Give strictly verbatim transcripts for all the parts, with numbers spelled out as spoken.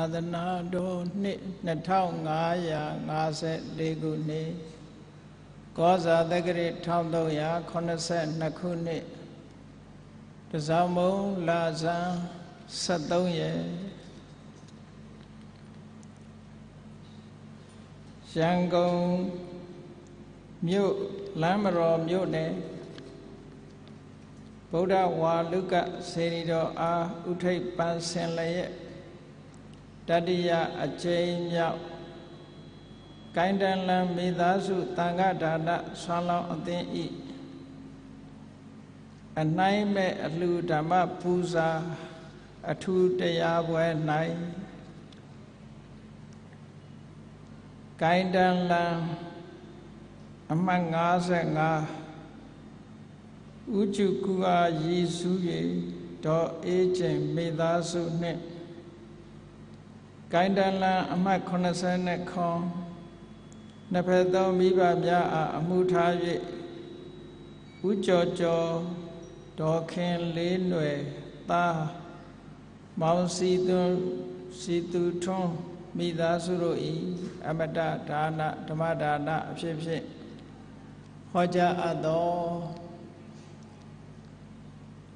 Sadhana-do-nit-na-tao-ngā-yā-ngā-set-le-gu-nit Gauza-dagari-tao-do-yā-khona-set-na-khu-nit Dazao-mou-la-zā-sat-tau-yē Shang-gong-myut-lāma-ro-myut-ne Buddha-wā-luka-seri-do-ā-uthai-pān-sen-la-yē Tadiya Ajayimyao Kaindan Lam Midasu Tanga Dada Swalam Aten I Anaime Alu Dhamma Pusa Atu Dayabwe Nai Kaindan Lam Amangasa Nga Uchukua Yisuye Do Echen Midasu Ne Kaindala Amma Konasana Kong Napedo Miba Bia Amutaye Ujojo Dokin Linwe Ta Mao Situ Situ Tong Midasuro I Amada Dana Tamadana Ship Hoja Ado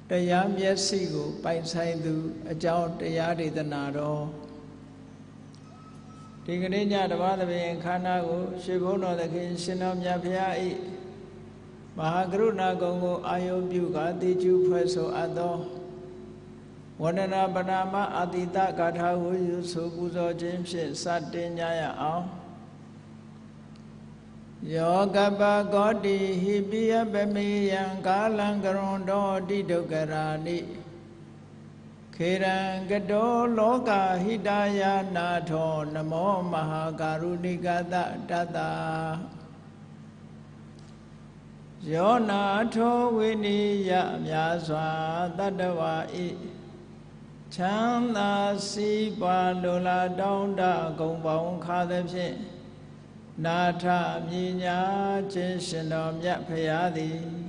Dayam Yesigo Paisaidu Ajao Dayadi Danado. Tigrinya Devadavi Kanago, Shibono the King Sinam Yapiai Mahagru Nagongo Ayo Buga, did you preso Ado? One and a banana Adita Gata who you so good or James Satinya out. Yogaba Godi, he be a baby and Galangarondo Didogarani. Kirangado Loka Hidaya Nato Namo Mahagarunigada Dada Yonato Winiya Myaswa Dadawai Chanda Sipa Lola Donda Gongbaung Kadabje Nata Minya Chishinom Yapayadi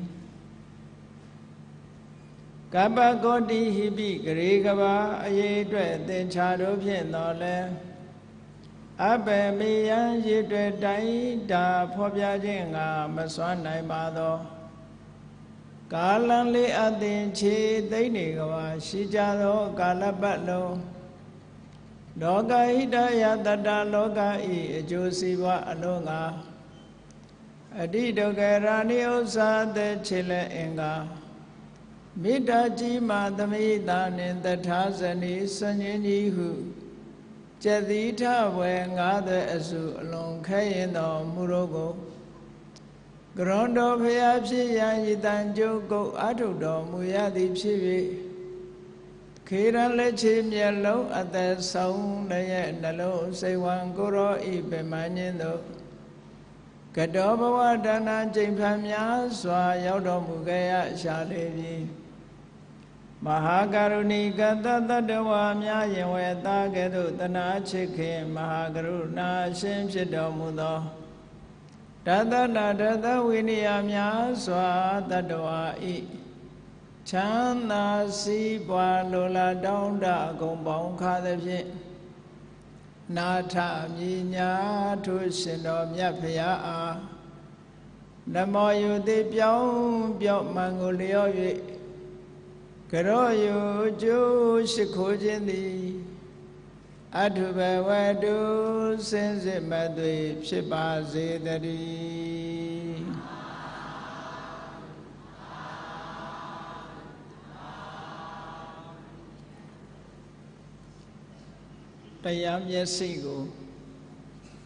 Gaba Godi Hibi Grigaba Ye Dred the Chadopian Nole Abe Mian Ye Dred Dai Da Popia Jenga Maswana Mado Galanli Adin Chi Dainigava Shijado Galabatlo Loga Hidaya Dada Loga E Josiva Alonga Adido Geraniosa de Chile Enga Midaji Madamidan in the Tazani Sanyanihu Jadita Wang other Azu along Kayeno Murogo Grondo Piapsi Yanjitan Joko Atudo Muyadi Chivi Kiran Lechim Yellow at the Saun Nalo Sewan Goro Ibemanino Kadoba Dana Jimpamya Swa Yodo Mugaya Shalevi Mahagaruni Gada Dadawa Myayewe Dagadu Dana Chikim Mahagaruna Shim Shidomudo Dada Dada Winiamya Swa Dadawa I Chana Sibwa Lola Donda Gombong Kadavi Nata Minya Tushino Myapia Namoyu de Bion Bion Mangolioy Keroyu Jushikujindi Adube Wadu Sense Madri Shibazi Dari Dayam Yesigo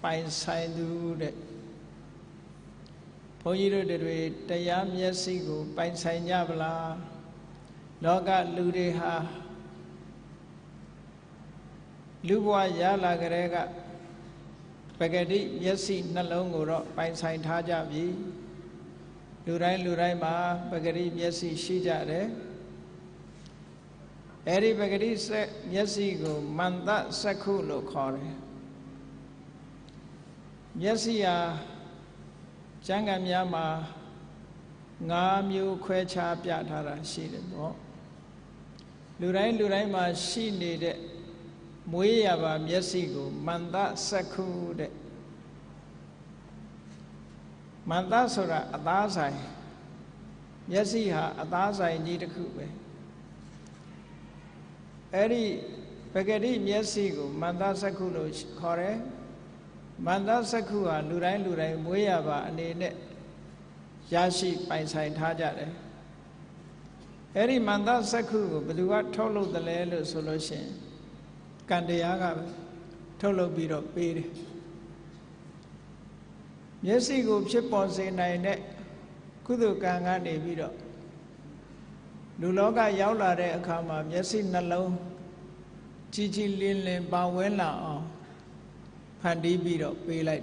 Paisaidu de Poyido de Dayam Yesigo Paisai Nyabla Loga Ludeha Lubwa Yala Grega Pagadi Yesi Nalongoro Paisai Tajavi Lurai Lurai Ma Pagadi Yesi Shijare Eri Bagari Yesigo Manda Sakulo Kore Yesia Jangam Yama Ngamu Quecha Piatara Shidemo Lurai Luraima Shi needed Muyaba Myasigo, Manda Sakude Mandasura Adazai Yasiha Adazai Nidakube Eri Pagadi Myasigo, Manda Sakuno Kore Manda Sakua, Lurai Lurai, Muyaba, and Yashi by Saint Hajade. Eri Manda Saku, but you are Tolo the Lelo solution. Kandeyaga Tolo Biro Piri. Yesigo Chiponse Nine Kudu Kangani Biro. Luloga Yaula de Kama, Yesi Nalo, Chichi Lin Bawella. Pandi Biro, be like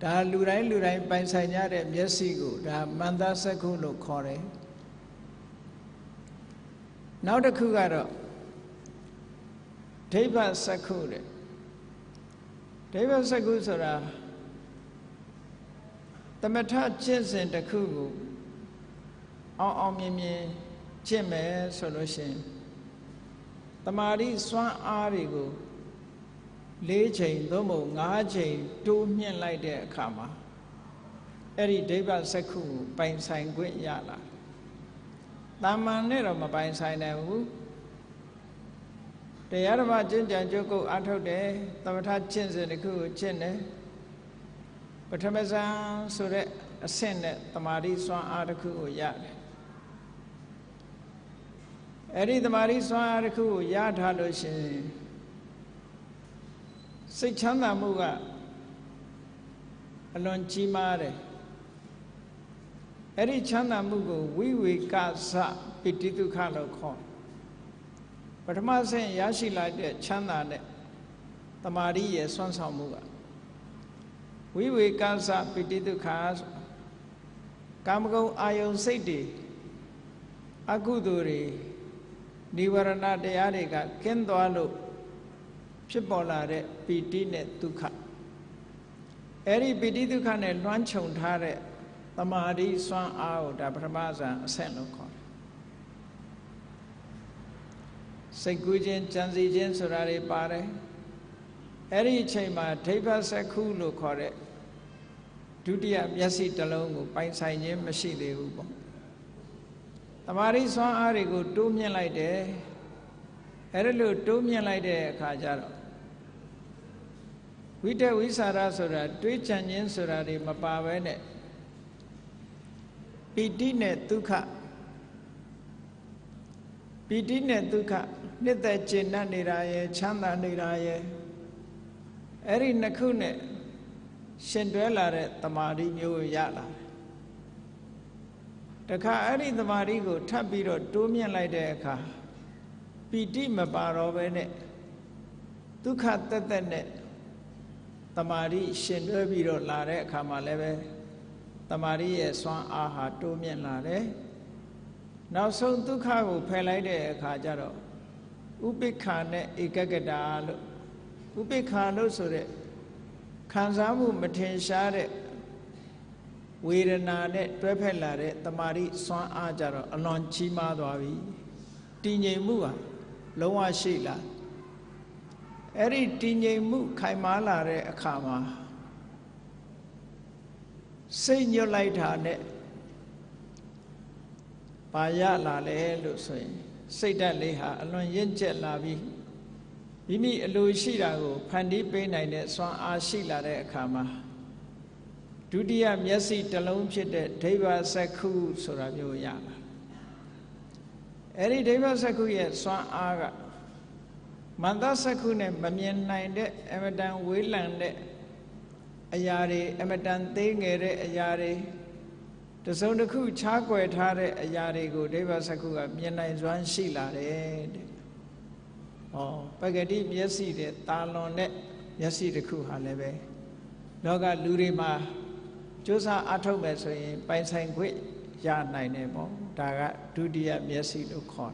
that. Da Lurai Lurai by Sayare, Yesigo, da Manda Sakuno Kore. Now the Kugaro Deva Sakure Deva Sakusara the Mata Chins and the Kugu Omimi Chime Solution the Mari Swan Arigo. Lay chain, domo, ngaje, two men like their karma. Eri deva saku, bind sign great yala. Laman neroma bind sign and woo. The Yarama ginger joko ato de, Tamata chins and the coo chinne. But Tamazan so that ascended the Mari swan article yard. Eri the Mari swan article yard hallucin. Sechanda Muga Alonchi Mare Eri Chanda Mugo, we will Gaza Pititu Kalo Con. But Masen Yashi like that Chanda Tamari Swansa Muga. We will Gaza Pititu Kas Kamgo Ayo City Aguduri Nivarana de Ariga Kendoalo. Chibolare, Pidine Duka. Eri Pididukan and Ranchon Tare, the Mari Swan Ao, the Bramaza, Senocon. Segujin, Janzijin, Surari Pare, Eri Chema, Teva Sakulu Corre, Dudia, Yasi Talongo, Paisayan, Mashi de Ubo. The Mari Swan Arigo, two men like there, Erelu, two men like there, Kajaro. Vita Visara Sura, Twitch and Yensurari Mapavene Pidine Duka Pidine Duka Nitha Chena Niraye, Chanda Niraye Eri Nakune Shenduelare Tamari New Yala. The car Eri the Marigo, Tabiro, Dumian like the car Pidi Maparovene Duka Tatanet. Tamari Shindu Biro Lare Kamaleve Tamari Swan Aha Domian Lare. Now so Dukago Pelade Kajaro Ubikane Igagadalu Ubikano Sure Kanzamu Matin Share Wirenane Prepelare Tamari Swan Ajaro Alon Chima Dwavi Tinye Mua Loa Shila. Every tiny move, Kaimala, a karma. Sing your light on it. Payala, Lucy, say that Leha, alone Yenjet Lavi. Vini Lucidago, Pandipe Nine, Swan Ashila, a karma. Dudia Miasi Talonche, Deva Saku, Soravio Yala. Every Deva Saku, yes, Swan Aga. Mandasakune, Bamian Ninde, Emadan Willande, Ayari, Emadan Dingere, Ayari, the Sodaku Chakwet Hare, Ayari, go Deva Sakuga, Miena is one Shila, red. Oh, Pagadi, Yasi, the Talon, Yasi the Kuhaleve, Noga Lurima, Josa Atomes, by Saint Quit, Yan Ninebo, Daga, Dudia, Yasi to Corn.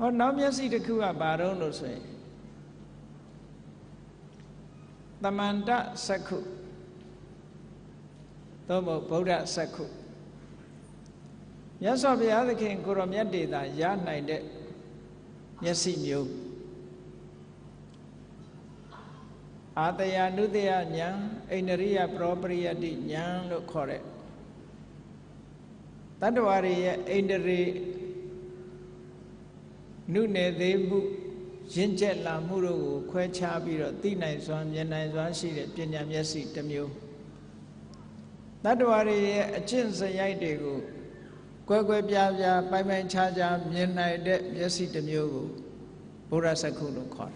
Oh, now you see the Kua Barono say the Manda Saku, Domo Boda Saku, Yasabiadakin Kuromyadi, the Yan Nide Yasimu Adaya Nudia Yang, Eneria Propria did Yang look correct. Tadawari Eneri Nune Debu Jinjet La Muru, Quechabiro, Dinizon, Yanizon, she did Pinyam Yasi Tamu. Tadawari Chinsa Yadego. Quabia, Pime Chaja, Yenai, Yassi de Mugu, Burasaku no court.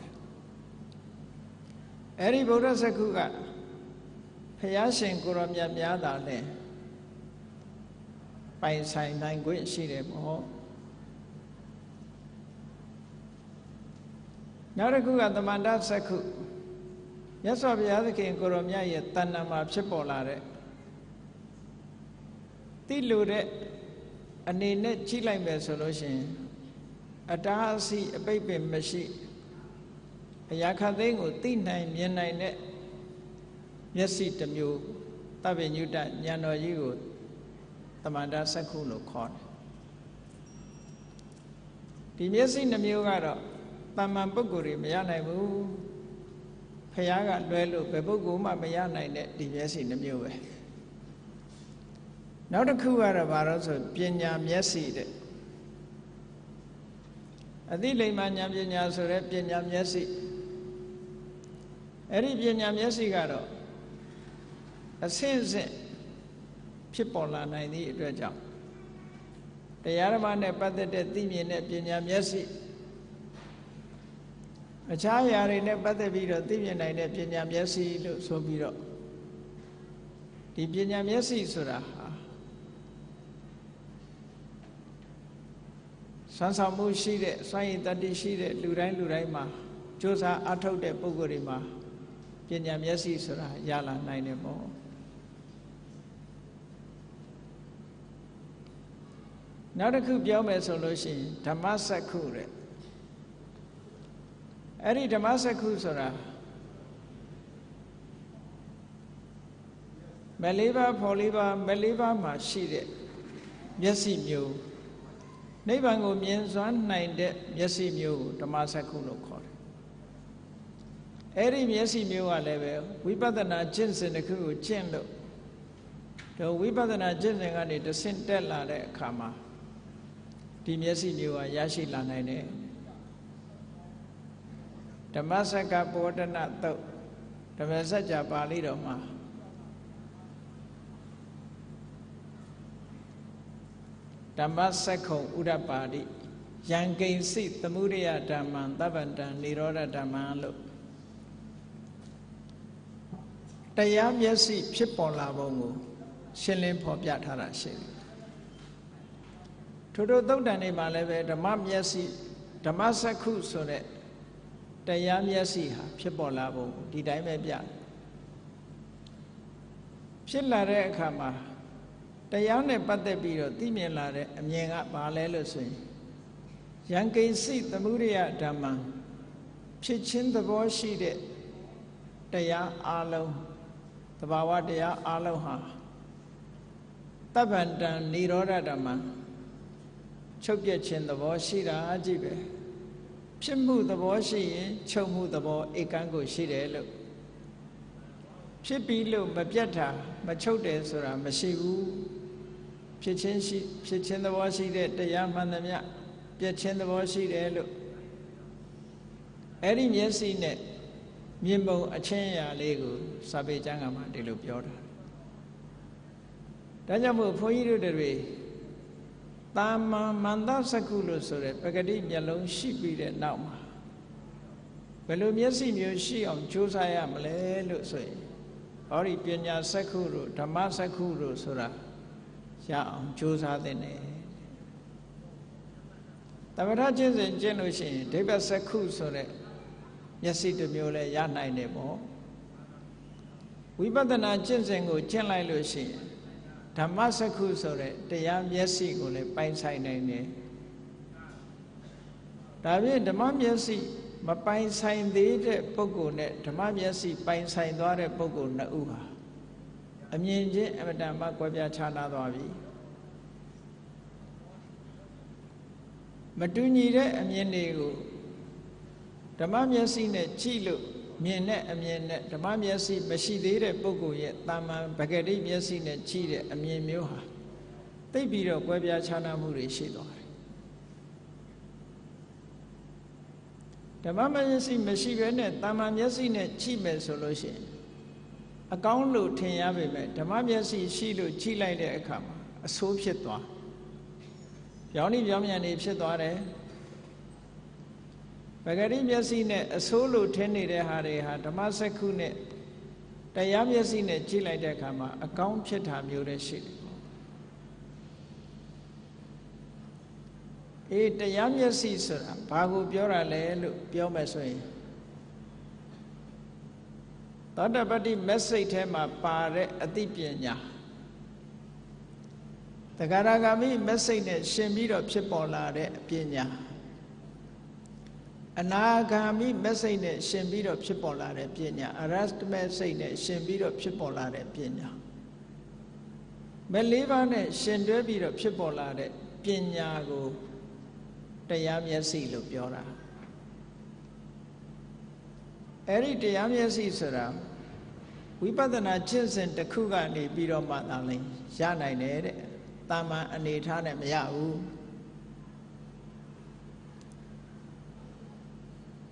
Eri Burasakuga Payashin Kuram Yamiada there. By sign language, she did more. Narakuga the Mandasaku. Yes, of the other king Kuromia yet Tanama Chipolare. Tilude. And in a chilling resolution, a Tahasi, a baby machine, a Yakadingo, tin nine, yen nine, Yassi the Mu, Tavinuda, Yano Yu, Tamada Sakuno Court. The Yassi the Mugara, Tamambuguri, Mayana Mu, Payaga, Duelo, Pebuguma, Mayana, the Yassi the Mu. Now the Kuara Baros of Pinyam Yassid. Adile Manyam Yenas or Pinyam Yassi. Eri Pinyam Yassigaro. A sense people are ninety rejam. The Yaramane Pate de Timian Pinyam Yassi. A Chaya in a Pate Viro Timian and Pinyam Yassi so Viro. The Pinyam Yassi Surah. Sansamu she did, Saint Daddy she did, Lurai Luraima, Josa Ato de Pogorima, Pinyam Yassi Sura, Yala Nine more. Nadaku Biome solution, Tamasakure. Eri Tamasaku Sura Meliva Poliva, Meliva Mashide, Yassi Mew. Neighbor means one nine dead, Yassi Mew, the Masakuno court. Eddie Yassi Mew are level, we bother not jins in the crew, Chendo. Though we bother not jinsing on it, the Sintella de Kama. The Yassi Mew are Yashi Lanane. The Masaka border not though, the Messaja Palidoma. Damasako Udapadi, Yangain seat, the Muria Daman, Davandan, Niroda Damalo. Tayam Yasi, Chipon Lavongo, Shilin Popiatara Shil. Todo Dodani Maleve, the Mam Yasi, Damasaku Sonet, Tayam Yasi, Chipon Lavongo, did I make ya? Shilare Kama. The young Patebiro, Timila, and Yanga Balelus. Young can see the Muria Dama. Chichin the boy she did. They are alo, the Bawa de Aloha. Tabandan Niroda Dama. Chokyachin the boy she da Ajibe. Chimbu the boy she, Chomu the boy Ekango she de. Chipilu, Mapiata, Machote, Sura, Mashivu. Pitching the washi that the young man, pitching the washi there. Eddie Yassi net, Mimbo, Achea, Lego, Sabe Jangama, de Lupiota. Dajamu, for you the way. Tama, Manda Sakulo, Sore, Pagadim, Yellow, she beat it now. Belum Yassi, you she on Josiah, Malay, Lutsui, or Ipiana Sakuru, Tamasakuru, Sura. Ya choose other name. The Varajas and Genoshin, Deva Saku Sore, Yassi de Mule, Yanai Nebo. We bother not Jensen go Jenai Lucy, Tamasaku Sore, the young Yassi go like Pine Side name. David, the Mam Yassi, my Pine Side the Pogo net, the Mam Yassi, Pine Side Dore Pogo na Uha. I mean, Madame Maguabia Chana Ravi. Madunire amyenego Damamiasi ne chilu, Miene amyene, Damamiasi, Bashidire, Bogu, yet Taman, Bagadi, Miasi ne chile, amyen muha. They beat up Webia Chana Muri Shido. Damamiasi, Meshigene, Damamiasi ne chime solution. A gownlo ten yabe, Damamiasi, Shido, Chile de Akama, a soap shetwa. Yoni Yamian Epshetware. Bagari Yasine, a solo tenni de Hareha, Damasakune, Dayam Yasine, Chile de Kama, a count chetam Yureshi. E Dayam Yasis, Pago Biora Lelu, Biomesui. Tadabadi Messitema Pare Adipiana. The Garagami Messine, Shemiro Chipola de Piana. Anagami Messine, Shembido Chipola, Pina, Arrest Messine, Shembido Chipola, Pina. Melivane, Shendebido Chipola, Pinago, Diamia Silo, Piora. Eri Diamia Sisera, we Padana Chinsen, the Kugani, Bido Matali, Janai, Tama, and Itanem Yahoo.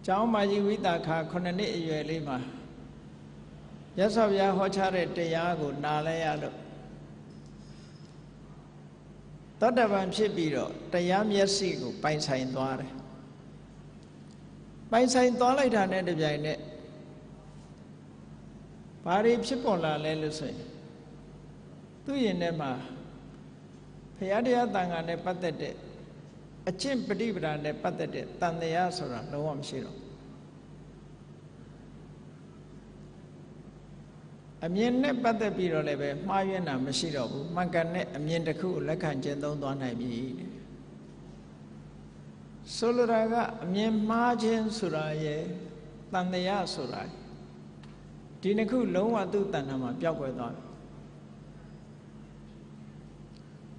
Chao Maji Vidaka Konani Yelima. Yes of Yahochare de Yago, Nalayalo. Tadavan Shibiro, Tayam Yasigo, Paisa in Dore. Paisa in Dore, and the Janet. Pari Chipola Leluce. Do you nema? Payadia Danga ne patete. A chimp dibra ne patete, tan de asura, no one shiro. A mien ne pate piro leve, Mayana, Mashiro, Mancane, a mien de cool, like a gentle one I mean. Soluraga, a mien margin suraye, tan de asurai. Dinaku, loa do tanama, Piaguadon.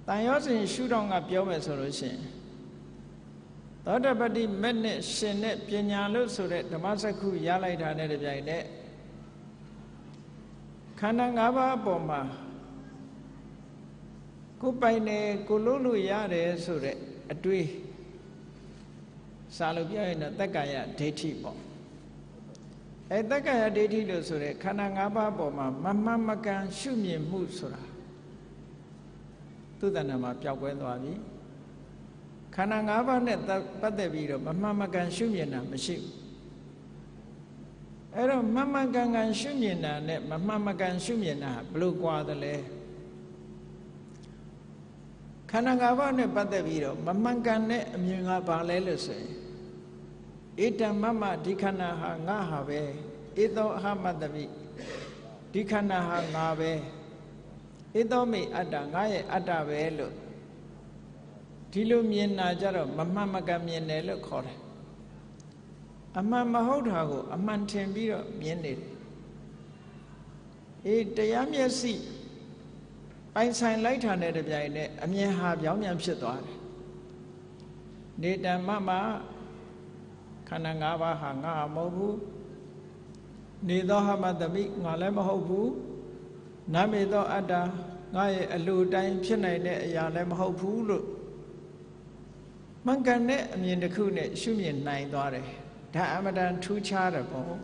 Tayosin shoot on a Piome solution. Other body men, Shenet, Pianalo, so that the Masaku Yalai Dane Kanangaba Boma Kupaine Kululu Yare, so that a tree Salubia in a Takaya, Dati Bom. A Takaya Dati, so that Kanangaba Boma, Mamma Makan, Shumi Musura. To the Nama Piaguenwavi. Kanangava net that video, Mamma Gan Shumina, Machine. Era Mamma Gan Shumina, net Mamma Gan Shumina, Blue Guadale. Kanangava net but the video, Mamma Gan net Munga Palelese. Ita Mamma Dicana Hangahave, Ito Hamadavi, Dicana Hangave, Ito me Adangay Adavelo. Tilo mien najaro, mamma magamien nelo kore. Amma mahodago, amman tembiro, mienil. E dayam yasi. Einstein light on it, a mere half yam yam shitwar. Nita mamma Kanangava hanga mobu. Nido hamadami, ngalemahobu. Namido ada, ngai alu dime chinane, yalemahopulu. Manganet, me and the coonet, shumian nine daughter. Diamadan two charitable.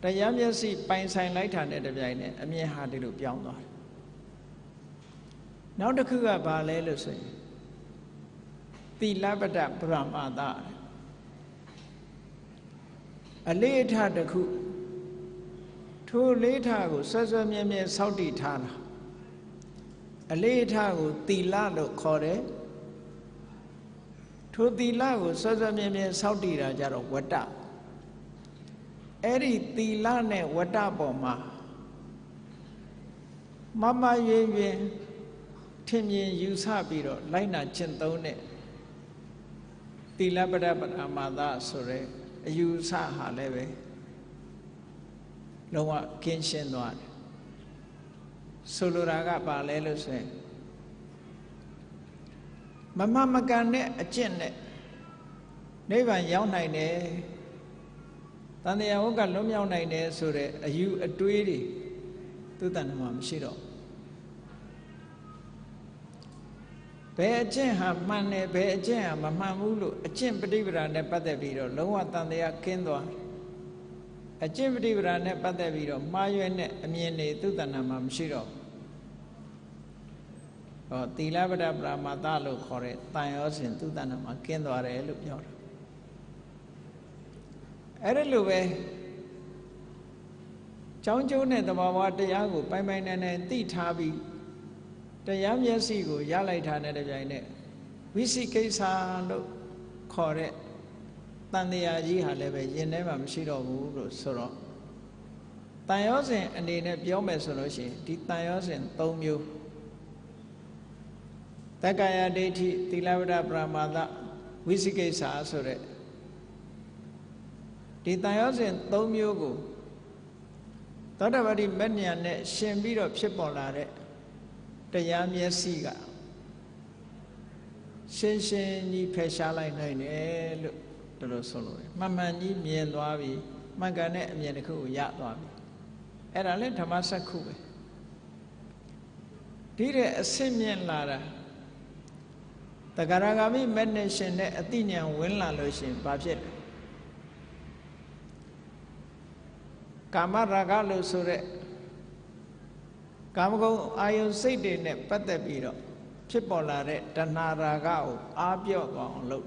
Diamia see pine sign light on the vine, a mere hardy loop young daughter. Now the cougar balelus. The labrador Brahmada. A late had the coo. Two late hago, Sazamia, Saudi Tana. A late hago, the lado core. To the lago, Sazamia, Saudi Rajaro, Wata. Eri the lane, Wata Boma. Mama Yeve, Timmy, you sabiro, Lina Chentone. The Labadab Amada Sore, you saha leve. Noa Kinshin one. Soluraga Palelose. Mama Makane a chin. Never young nine. Tanya Lum young nine, so you a tweedy. Tutanam Shiro. Beijing have money, Beijing, Mamamulu, a chin particular nepataviro, lower than they are kindle. A chin particular nepataviro, Mayuene, Miene, Tutanam Shiro. Or the Labrador Matalo Corre, Tios in Tutanam, a kindle or a look your. Ereluwe. Changchune the Wawa de Yago, by my name, the Tabi, the Yam Yasigo, Yalaitan at the Jane. We see case and correct than the Aji Halebe, Yenam Shiro Soro. Tiosin and in a Biomesology, did Tiosin, Tom you. Takaya deity, the Lavada Brahmada, we see case asore. Did Tiosin, Tom you go. Tadavadi Mania net Shambir of Shipolare, the Yam Yasiga Shen Yi Peshala Nine, the Rosolo, Mamani Mienwavi, Magane Mienku Yatwavi, and I let Tamasa Kube. Did a Simian Lara the Garagami Menation Athenian Winla Lucian Bajet. Kama raga lo sore. Kama go ayon sidi ne pate biro. Chipola re dana raga o abyo gong lo.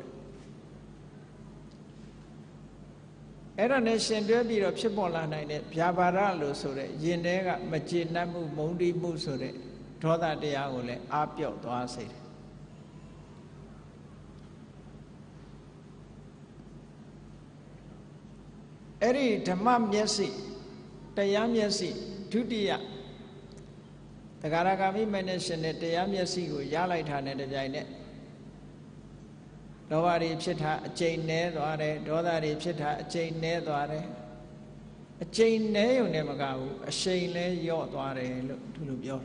Era ne shendwe biro chipola na ne pyabara lo sore. Yine ga machina mu mundi mu sore. Thoda deya go le abyo toa sidi. Eri dhamma myasi. Tayam Yasi, Tudia. The Garagami mentioned that Tayam Yasi, Yalaitan at the Janet. Dovari Pshita, chain ne, Dore, Dodari Pshita, chain ne, Dore. A chain ne, you never go, a chain ne, your Dore, look to look your.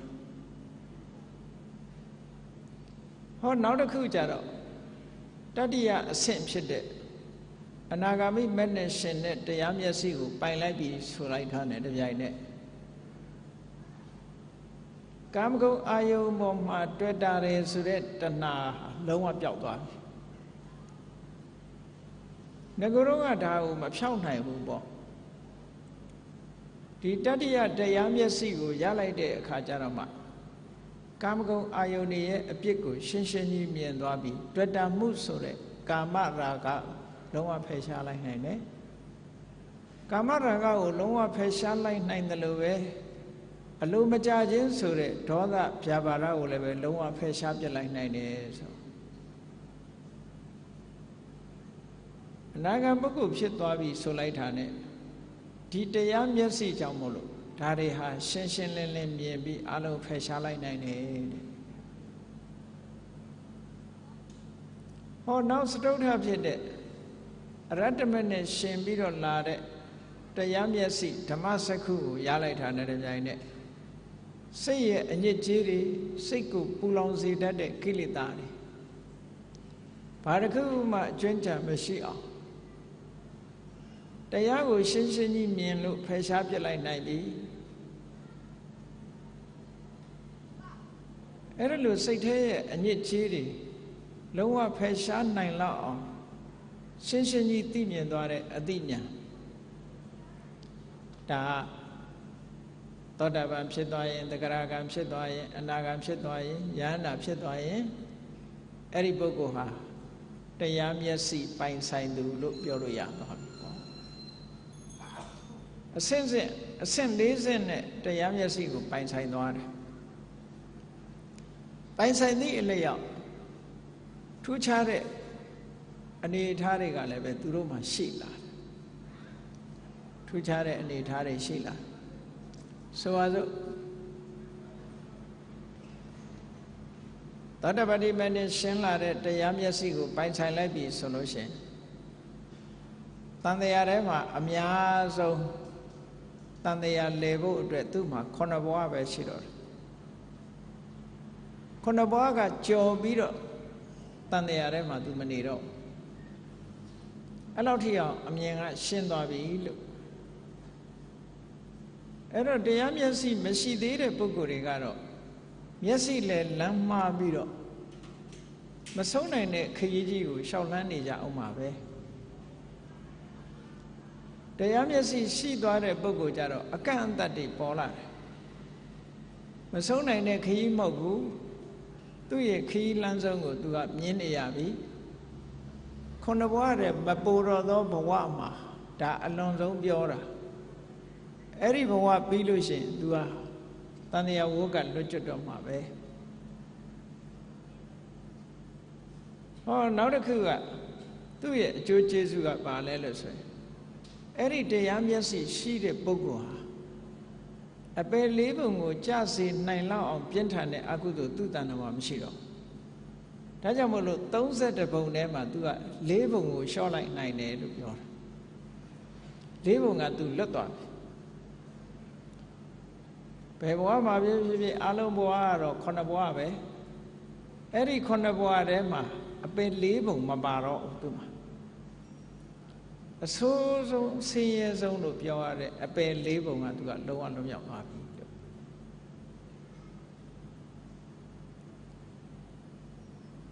Or not a Kujaro. Tadia, a same shit. Anagami mentioned that the Yamyasigo, by Labis, who like her at the Janet. Gamgo Ayo Moma, Dredare, Suret, and Na, Loma Jogwa. Nagoroga Dao, Mapshaunai, Bubo. The Dadia, the Yamyasigo, Yalai de Kajarama. Gamgo Ayo near a Pico, Shinsheni, me and Wabi, Dreda Musore, Gamaraga. Lower Pesha like Nene Kamaraga, Lower Pesha like Nine the Lowe, a Luma Jajin Sure, Toda Piabara will have a Lower Pesha like Nene. Nagabuku Shitwabi Sulaitane Tita Yam Yasi Jamulu, Tariha, Shenshin Len Yabi, Alo Pesha like Nene. Oh, now don't have it. Ratman is Shambiro Lade, the Yamyasi, Tamasaku, Yalaitan at the Janet. Say a Nijiri, Siku, Pulonzi, Dade, Kilitari. Parakuma, Jenta, Messiah. The Yago Shinshini mean look, Pesapulai ninety. Erelu Sate, a Nijiri, Lower Pesan nine law. Shinshini Timian Dore Adinia Da Todabam Shedoy, the Garagam Shedoy, and Nagam Shedoy, Yanab Shedoy, Eribogoha, the Yam Yasi, Pine Sign to look your young. A sense, a sense isn't the Yam Yasi who Pine Sign Dore. Pine Sign the Elea. Two chariots. Anitari Galebe Duruma Shila. Tuchare Anitari Shila. So as Tadabadi managed Shenla at the Yamyasigo, Pineside Labby solution. Tandayarema, Amiazo Tandayar Levo, Dretuma, Conaboa Veshidor. Conaboaga, Joe Biro. than the other Madu Manero. Allowed here, Amyanga Shendavi. Error de Amiasi, Messi de Pogurigaro. Yasi le Lama Biro. Masona ne Kiji, Shalanija Omabe. De Amiasi, she daughter Bogujaro, a canta de Pola. Masona ne Kiji Mogu. Do ye key Lanzango do up Yeniabi? Conaware, Babura do Bawama, da Alonso Biora. Eriboa Bilusin, do up. Tania Woga Luchodoma Bay. Oh, now the Kuga. Do ye, Judges who got Barlelos. Every day I'm yassi, she the Bogua. A bare living with just in nine law on Pientane Agudo Tutanam Shiro. Tajamolo those at the Bonema do a living with short like nine air of your living at the Lotta. Pebuama will be Aloboar or Conaboave. Every Conaboarema, a bare living Mabaro of Duma. A so serious own of your a bare label, and got no one of your army.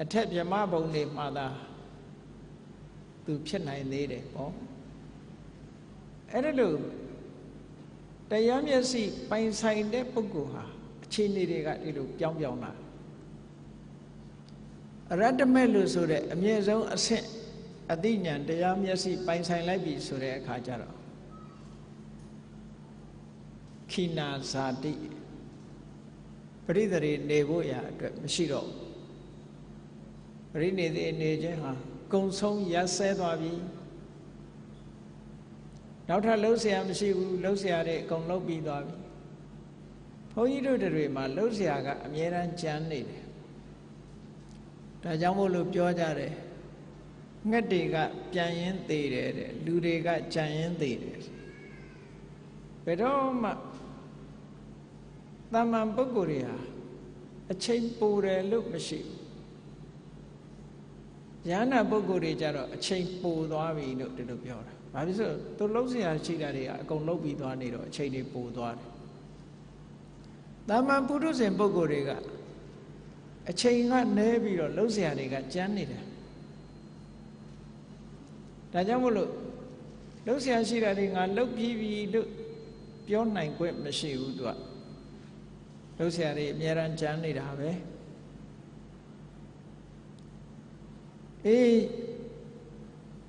A tap your marble name, mother. Do Chennai Nede, oh. Erelu. The Yamiasi, Pine Sign de Puguha, Chiniriga, Yam Yona. A Radamelusure, a Miazo, a cent. Adinian, the Yamiasi, Paisan Labi, Sure Kajaro Kina Sadi Pridari Nevoya, Mishiro Rene de Neja, Gonsong Yasedavi. Now, Losia, Mishi, Losia, Gonlobi Davi. Poido de Rima, Losiaga, Miran Chanid. Tajamolo Georgia. They got giant theater, Lude got giant theater. But oh, Taman Bogoria, a chain pore look machine. Yana Bogoria, a chain pore army looked at the pure. I was a Tolosia Chigaria, Gonobi Donito, a chain pore dwarf. Taman Pudos and Bogoria, a chain got navy or Losia got janitor. Tajamolo, those are she running a low P V look beyond nine quit machine. Those are a Miran Janid Have a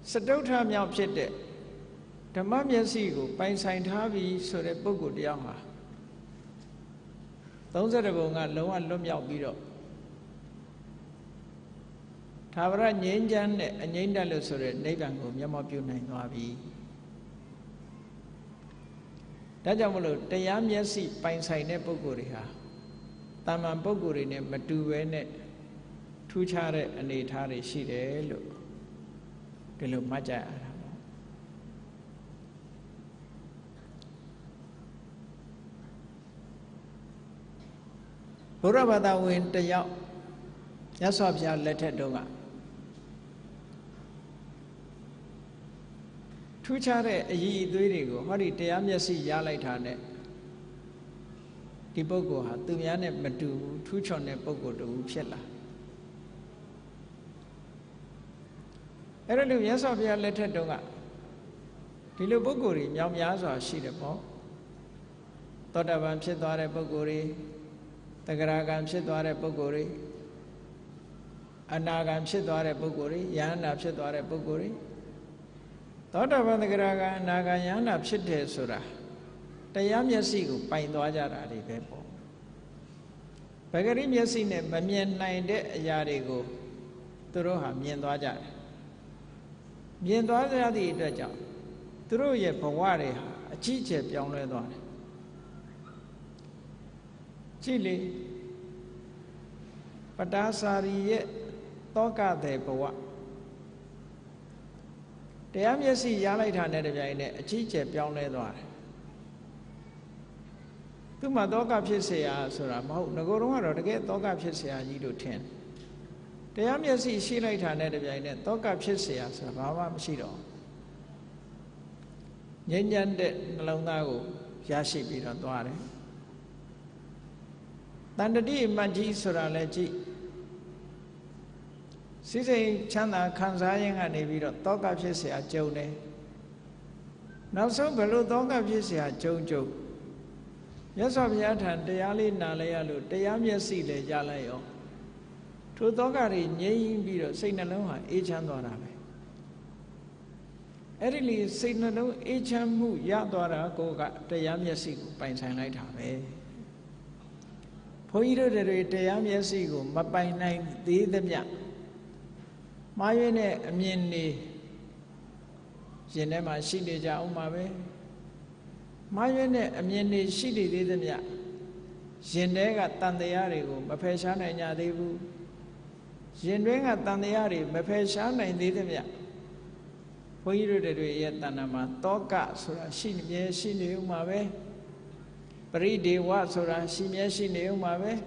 Sadota Miapchette. The Mamia Sigo, Pine Saint Harvey, so the Bogo Yama. Those are the Bonga, low and Lomia Bido. However, Nyan and Yendalo Sore, Nagango, Yamapu Navi. Tajamolo, Tayam Yasi, Pine Side Nepoguriha. Taman Pogurine, Matuene, Tuchare and Etari Shide, Kilo Maja. Burabada went to Yao. That's why I let her do that. Two chare ye do what it am yassi yalatane. Tibogo had to yane matu, two chone pogo to Chella. Erelu yes of your letter do that. Tilo Boguri, Yam Yaza, she the po. Todabam said Dare Boguri, Tagaragam said Dare Boguri. Anagam Shedware Boguri, Yan Abshedware Boguri. Thought about the Graga, Naga Yan Abshede Sura. The Yam Yasigu, Paindoajara de Pepo. Pagarim Yasine, Bamian nine de Yarigo, Turoha, Miendoajar. Being done at the Daja through your Pawari, a teacher beyond the door. Chile Padasari Toka de Pawa. The Amyasi Yalita Nedavine, a teacher beyond the door. To my dog up, she say, I saw a mouth, no go on or to get dog up, she say, I need to ten. The Amyasi she later Nedavine, dog up, she say, I saw Baba Shido. Yenyan de Longago, Yashi Pirantuare. Dandadi Manji Suraleji. She say, Chana Kansayan and Eviro, dog up, she say, Jone. Now so below dog up, she say, Jojo. Yes, of Yatan, the Ali Nalayalu, the Yamyasi, the Yalayo. To Dogari, Yayin Biro, Signaloa, each and Dorabe. Early Signalo, each and Mu Yadora Goga, the Yamyasi, Pinsan Light Have. Poido the Yamyasi, but by nine, the Idemia. Mayene, Mieni, Genema, Sileja, Umabe. My unit, a mini city didn't ya. Jenega Tandearigo, Mapeshana and Yadibu. Jenega Tandeari, Mapeshana and didn't ya. For you to do yet Tanama, Toka, Surashi, Yeshini, Umabe. Bridi was Surashi, Yeshini, Umabe.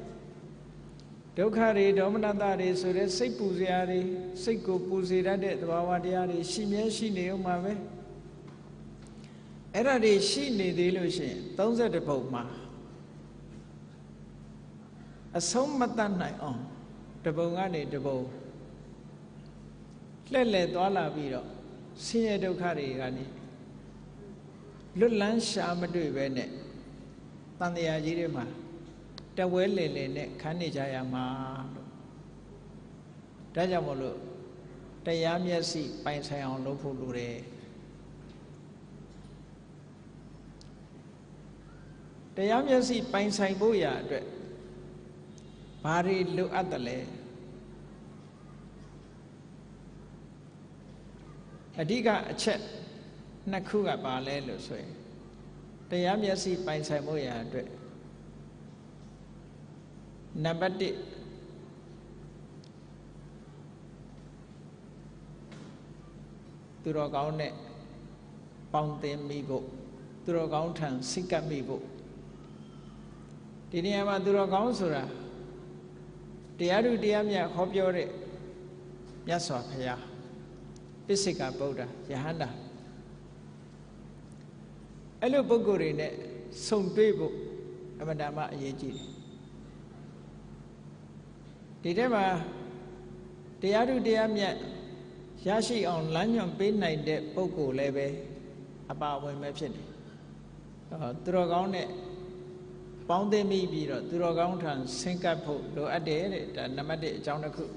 Dokari, Dominatari, Sure, Sipuziari, Siku Puzirade, Wawadiari, Shimeshini, Umabe. Era de she need the illusion, those are the Bogma. A song Matanai on the Bogani de Bo. Lele Dola Viro, Sine do Carigani. Lulan Shamadu Vene, Tandia Jirima, the Welle Kanijayama, Dajamolo, the Yamyasi, Pinsayan Lopulure. The Yamyasi Pinesai Boya dread. Barry look at the lay. Adiga a chet Nakuga Bale Lusway. The Yamyasi Pinesai Boya dread. Number D. Turogone Poundem Mibo. Turogountan Sika Mibo. Dini ama duro kausura. Diaru diamia kopiore. Yaswa paya. Pisika boda yahanda. Elo bogori ne songdebo amadama yeji. Didema diaru diamia yashi on lanyon bin nine de boko lebe about when mentioned. Duro kaune. Bound them may be to the ground and sink up to a day that Namade Jaunaku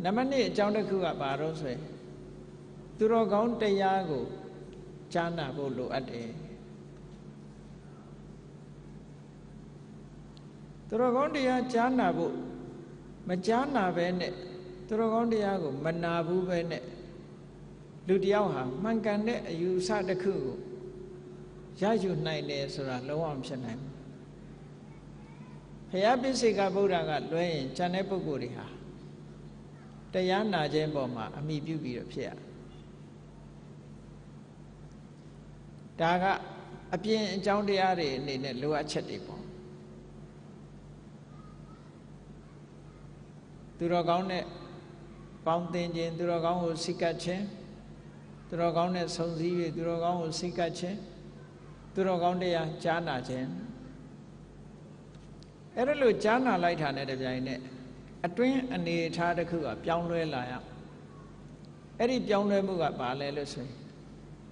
Namade Jaunaku Barose to the ground de Yago Jana Bolo a day to the ground de Jana Bo Majana Bene to the ground de Yago Manabu Bene Ludiaha Mankane you sat the coup. Jaju nine days or a low arm shanam. Hayabisika Buddha got Luan, Chanepoguriha. Diana Jamboma, a me beauty of Pierre. Daga appear in John the Ari in a lower chetipo. Duragone Fountain Jane Duragon Sikache. Duragone Sonzi Duragon Sikache. Durogondia Jana Jen. Erelu Jana light on at a giant. A twin and the Tadaku, a Pianle Laya. Eri Pianle Muga Balelus.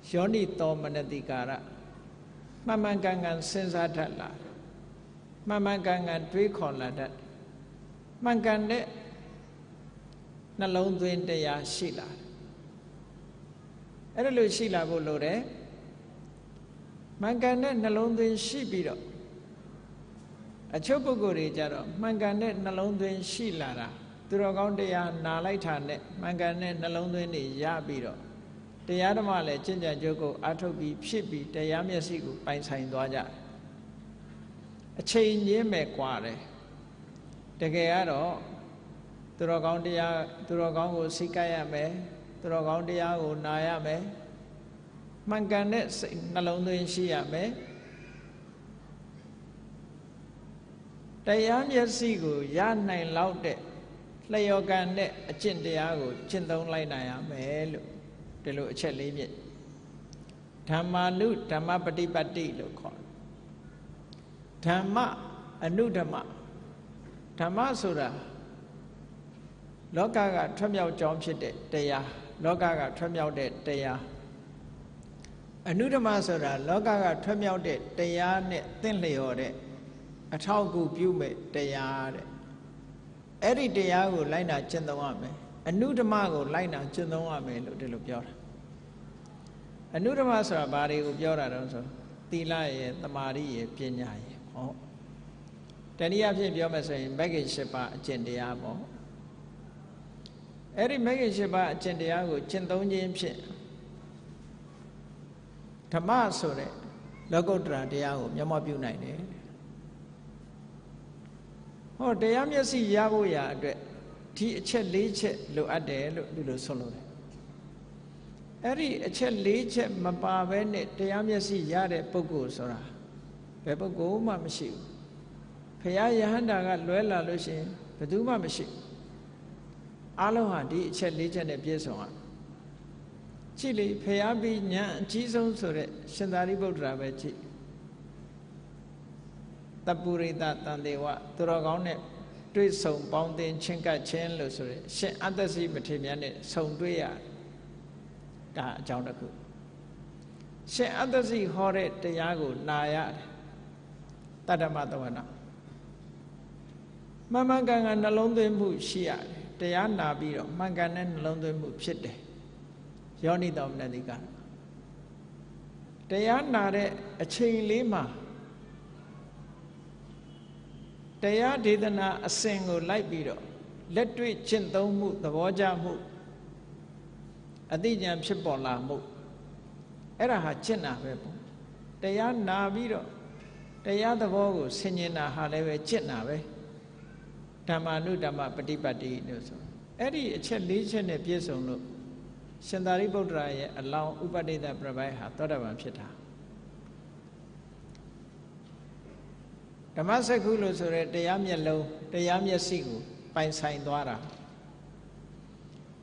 Shoni Tom and the Gara. Mamma Gangan Sensatala. Mamma Gangan Twicon Ladat. Mangande Nalon Twin de Ya Shila. Erelu Shila Bolore. Mangane Nalondin Shibiro. A Chopogori Jaro, Mangane Nalondin Shilara. They Lay your gun net a chin diago, chin don't lie. I am a look, the look chelly yet. Tama loot, tama pati pati look on. Tama, a new tama. Tamasura Logaga, tram your jump shit, they are. Logaga, tram your dead, they are. A new tamasura, Logaga, tram your dead, they are net thinly or dead. A tall goop you made, they are. Every day I will line up Chendawame, a new tamago line up Chendawame de Lupiora. A new tamasa body of Yoradoso, Tilae, the Marie, Pienai. Oh, then you have Yomas baggage shepa, Chendiamo. Every baggage shepa, Chendiago, Chendon James Tamasore, Logotra Diago, Yamabunai. Oh, they am your see Yavuya, teach a leech, look at the little solo. Every chet leech, Mapa, when they am your see Yare Pogo Sora. Pepper go, Mamashi. Paya Handa Luella Lucy, Peduma Mashi. Aloha, teach a leech and a piece on. Chili, Paya be yan, cheese on Sore, Shandaribo Dravechi. Tapurita Tandewa, Turagone, Tweet Song Bounding Chinka Chen Lusuri, Shen Antasi Matriani, Song Dwea Jaunaku. Shen Antasi Hore Tayago Nayad Tadamatavana. Mamangang and London Boot Shia, Tayana Biro, Mangan and London Boot Shitty. Yoni Dom Nadigan. Tayana a chain lima. They are didna a single light beetle. Let we chin don't move the waja move. Adijam shipola move. Eraha china weapon. They are na beetle. They are the vogo, sinina haleve chinawe. Tamanu dama pati pati noso. Eddie a chin legion a piece of loop. Shandaribo dry allow Ubadi the Bravaha, Todavam shita. Tamasa Gulu Sore, they am yellow, they am yasigu, by sign dwara.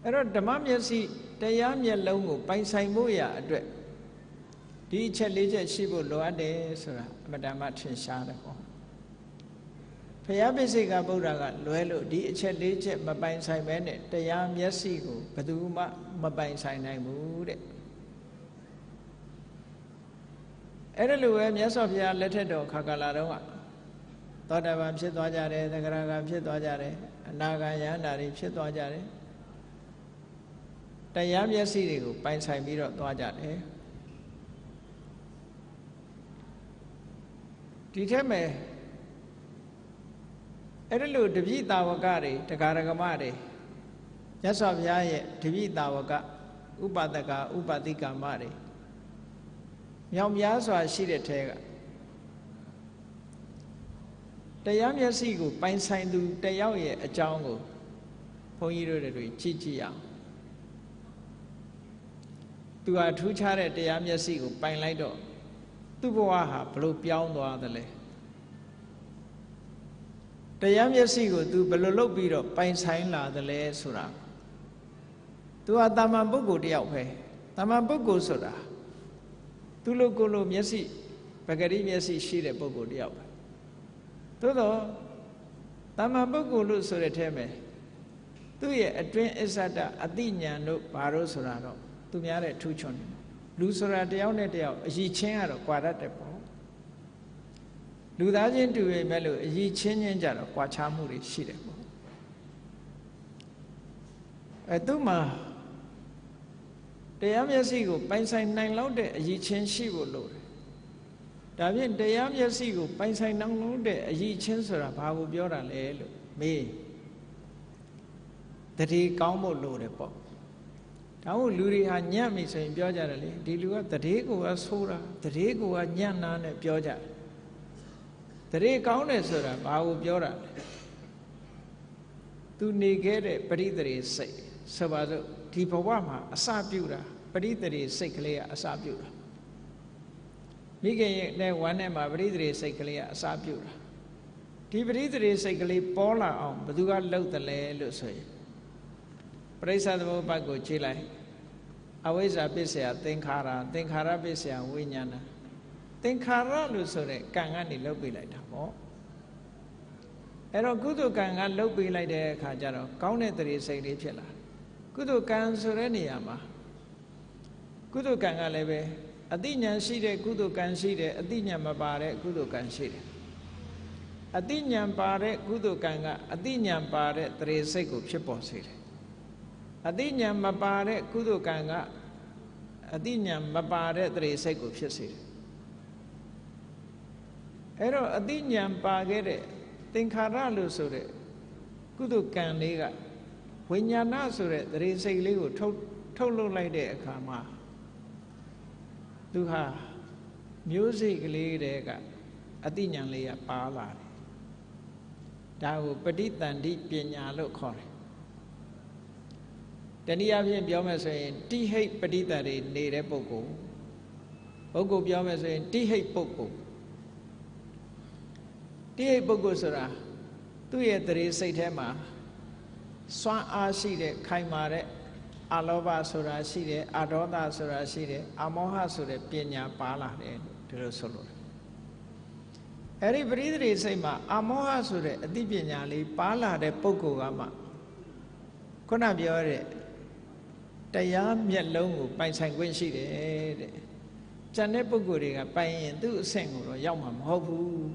Error Damam Yasi, they am yellow, by sign muya, a drip. Teacher Ligia Shibu Loade, Sora, Madame Martin Shadako. Payabisiga Buraga, Luello, teacher Ligia, Mabine sign Bennett, they am yasigu, Paduma, Mabine sign I mood. Error yes of your letter dog, Kagalaroa. Thought about Shitwajare, the Garaga Shitwajare, Naga Yanari Shitwajare. Tayam Yasirigu, Pine Saibiro Twajare. Titame Erelu Tivita Wakari, the Garagamari. Yes of Yaye, Tivita Waka, Upadaka, Upadika Mari. Yam Yaswa Shiretega. They am your seagull, pine sign do, they are a jungle. Poyro, chichia. Do I two chare, they am your seagull, pine lido. Tubuaha, blue beyond the other. They am your seagull, do belolo biro, pine sign la the le sura. Do a damambugo the outway, damambugo sura. Tulokolo mesi, bagari mesi, she the bogo the outway. Todo, Tamabuku Lusureteme. Do ye a twin is at the Adina no Paro Sorano, to me are two chon. Lusora deone deo, ye chain or quadapo. Ludajin to a mellow, ye chain and jar of Quachamuri Shirepo. A duma, they am your seagull, pine sign nine loaded, ye chain she will load. David, they am your seagull, Pine Sign Nang Lode, a ye chancellor of Pavu Biora Lelo, me. that he combo loaded pop. Now, Luri and Yami say, Biojarali, Dilua, the Rego Asura, the Rego and Yanan and Biojar. The Re Countessura, Bao Bioral. To negate Paridari say, Savado, Tipawama, Asapura, Paridari Seclea, Asapura. Migay, there one name of Paridari Seclea, Asapura. Tipidari Seclea, Paula on, but you got low the lay, Lucy. Praise the Lord, Bago Chile. Always a busy, think Hara, think Hara busy, and Winyana. Think Hara, Lusore, Kangani lobby like a more. Ero Gudu Kangan lobby like a Kajaro, Kaunetri Sagrichella. Gudu Kan Sureniama. Gudu Kangaleve, Adina Sire, Gudu Kan Sire, Adina Mabare, Gudu Kan Sire. Adina Pare, Gudu Kanga, Adina Pare, Tresegu Chiposire. Adinya mabare kudukanga adinya mabare trese kupshasir. Ero adinya bagere tinkara lusure kudukanega winyana sure trese liu tolu like de kama. Duha music leader adinya lea pala. Dao paditan deep pinya lokore. Then he have him Bioma saying, T. Hate Padita de Repoco. Ogo Bioma saying, T. Hate Poco. T. Hate Poco, sir. Two years, three, say, Tema. Swan are seated, Kaimare, Alova Sura seated, Adoda Sura seated, Amoha Sura, Pena Pala, and Jerusalem. Every breeder say, Ma, Amoha Sura, Dibinali, Pala de Poco, Ama. Cona Biore. Tayam Yellow by Sanguinshi Janepoguri by into Sanguro Yamam Hobu.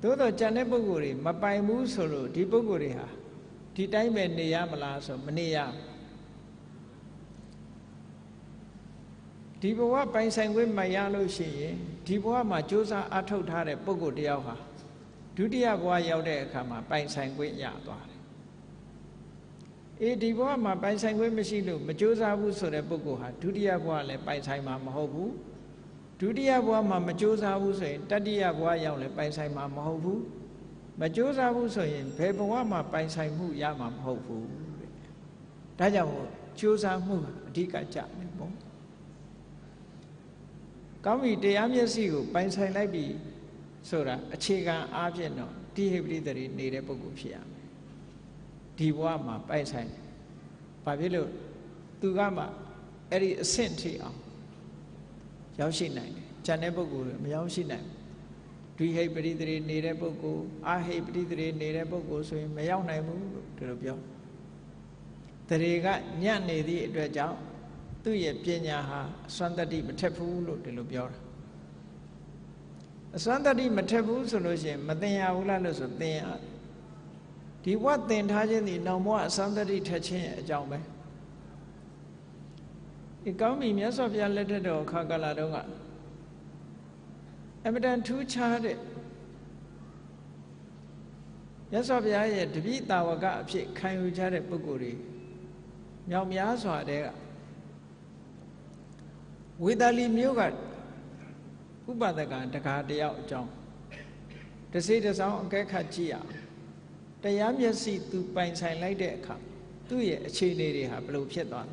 Todo Janepoguri, Mapai Musolo, Diboguria, Titaime Niamalas of Mania Diboa by Sanguin Mayalo Shi, Diboa Majosa Atotare Pogo Diawa, Dudia Guayaude Kama by Sanguin Yadwa. If you have a bicycle machine, you can't get a book. You can't get a bicycle. You can't get a bicycle. You can't get a bicycle. You can't get a bicycle. You can't get a bicycle. Diwama by sign. Pavilo Dugama Eri Senti on Yaushinai, Janebogu, Yaushinai. Do you hate Bridre Nerebogu? I hate Bridre Nerebogu, so in Mayaunai moved to the Bion. The Rega Nyane the Drajao, do ye Pienyaha, Santa di Matepu to the Bior. Santa di Matepu solution, Madea Ulanos of Dea. He what then Tajani no more somebody touching a jumbe. It got me yes of your letter or Kagaladonga. Evident two charted. Yes of your yet to beat our gap, can you chat at Buguri? Yamias are there. With Ali Mugat, Uba the gun to cut the out jump. The city's out get Kachia. The yam you see two pines I like that come. Do ye a chili have blue pit on?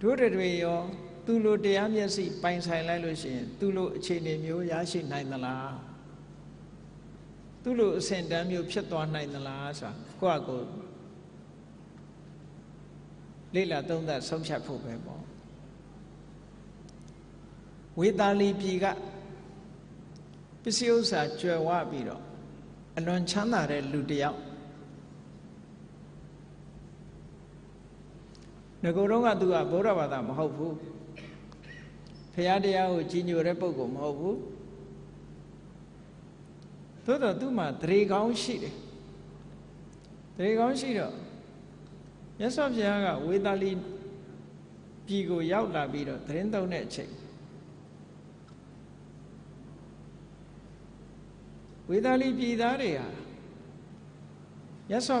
Do the way yo, do lo the yam you see pines I like Lucian, do lo chili mu yashi nine the la. Do lo send them you pit on nine the last. Go a go. Lila don't that some chapel paper. With Ali Piga. Pisios are Jewa Biro, and on Chana Ludia Nagoronga do a Boravadam Hobu Piadia Ujinu Repogum Hobu Toto Duma, three gong sheet. Three gong sheet. Yes, of Yaga, with Ali Pigo Yaula Biro, Trendo Neche. With Ali Pidarea, Yes, go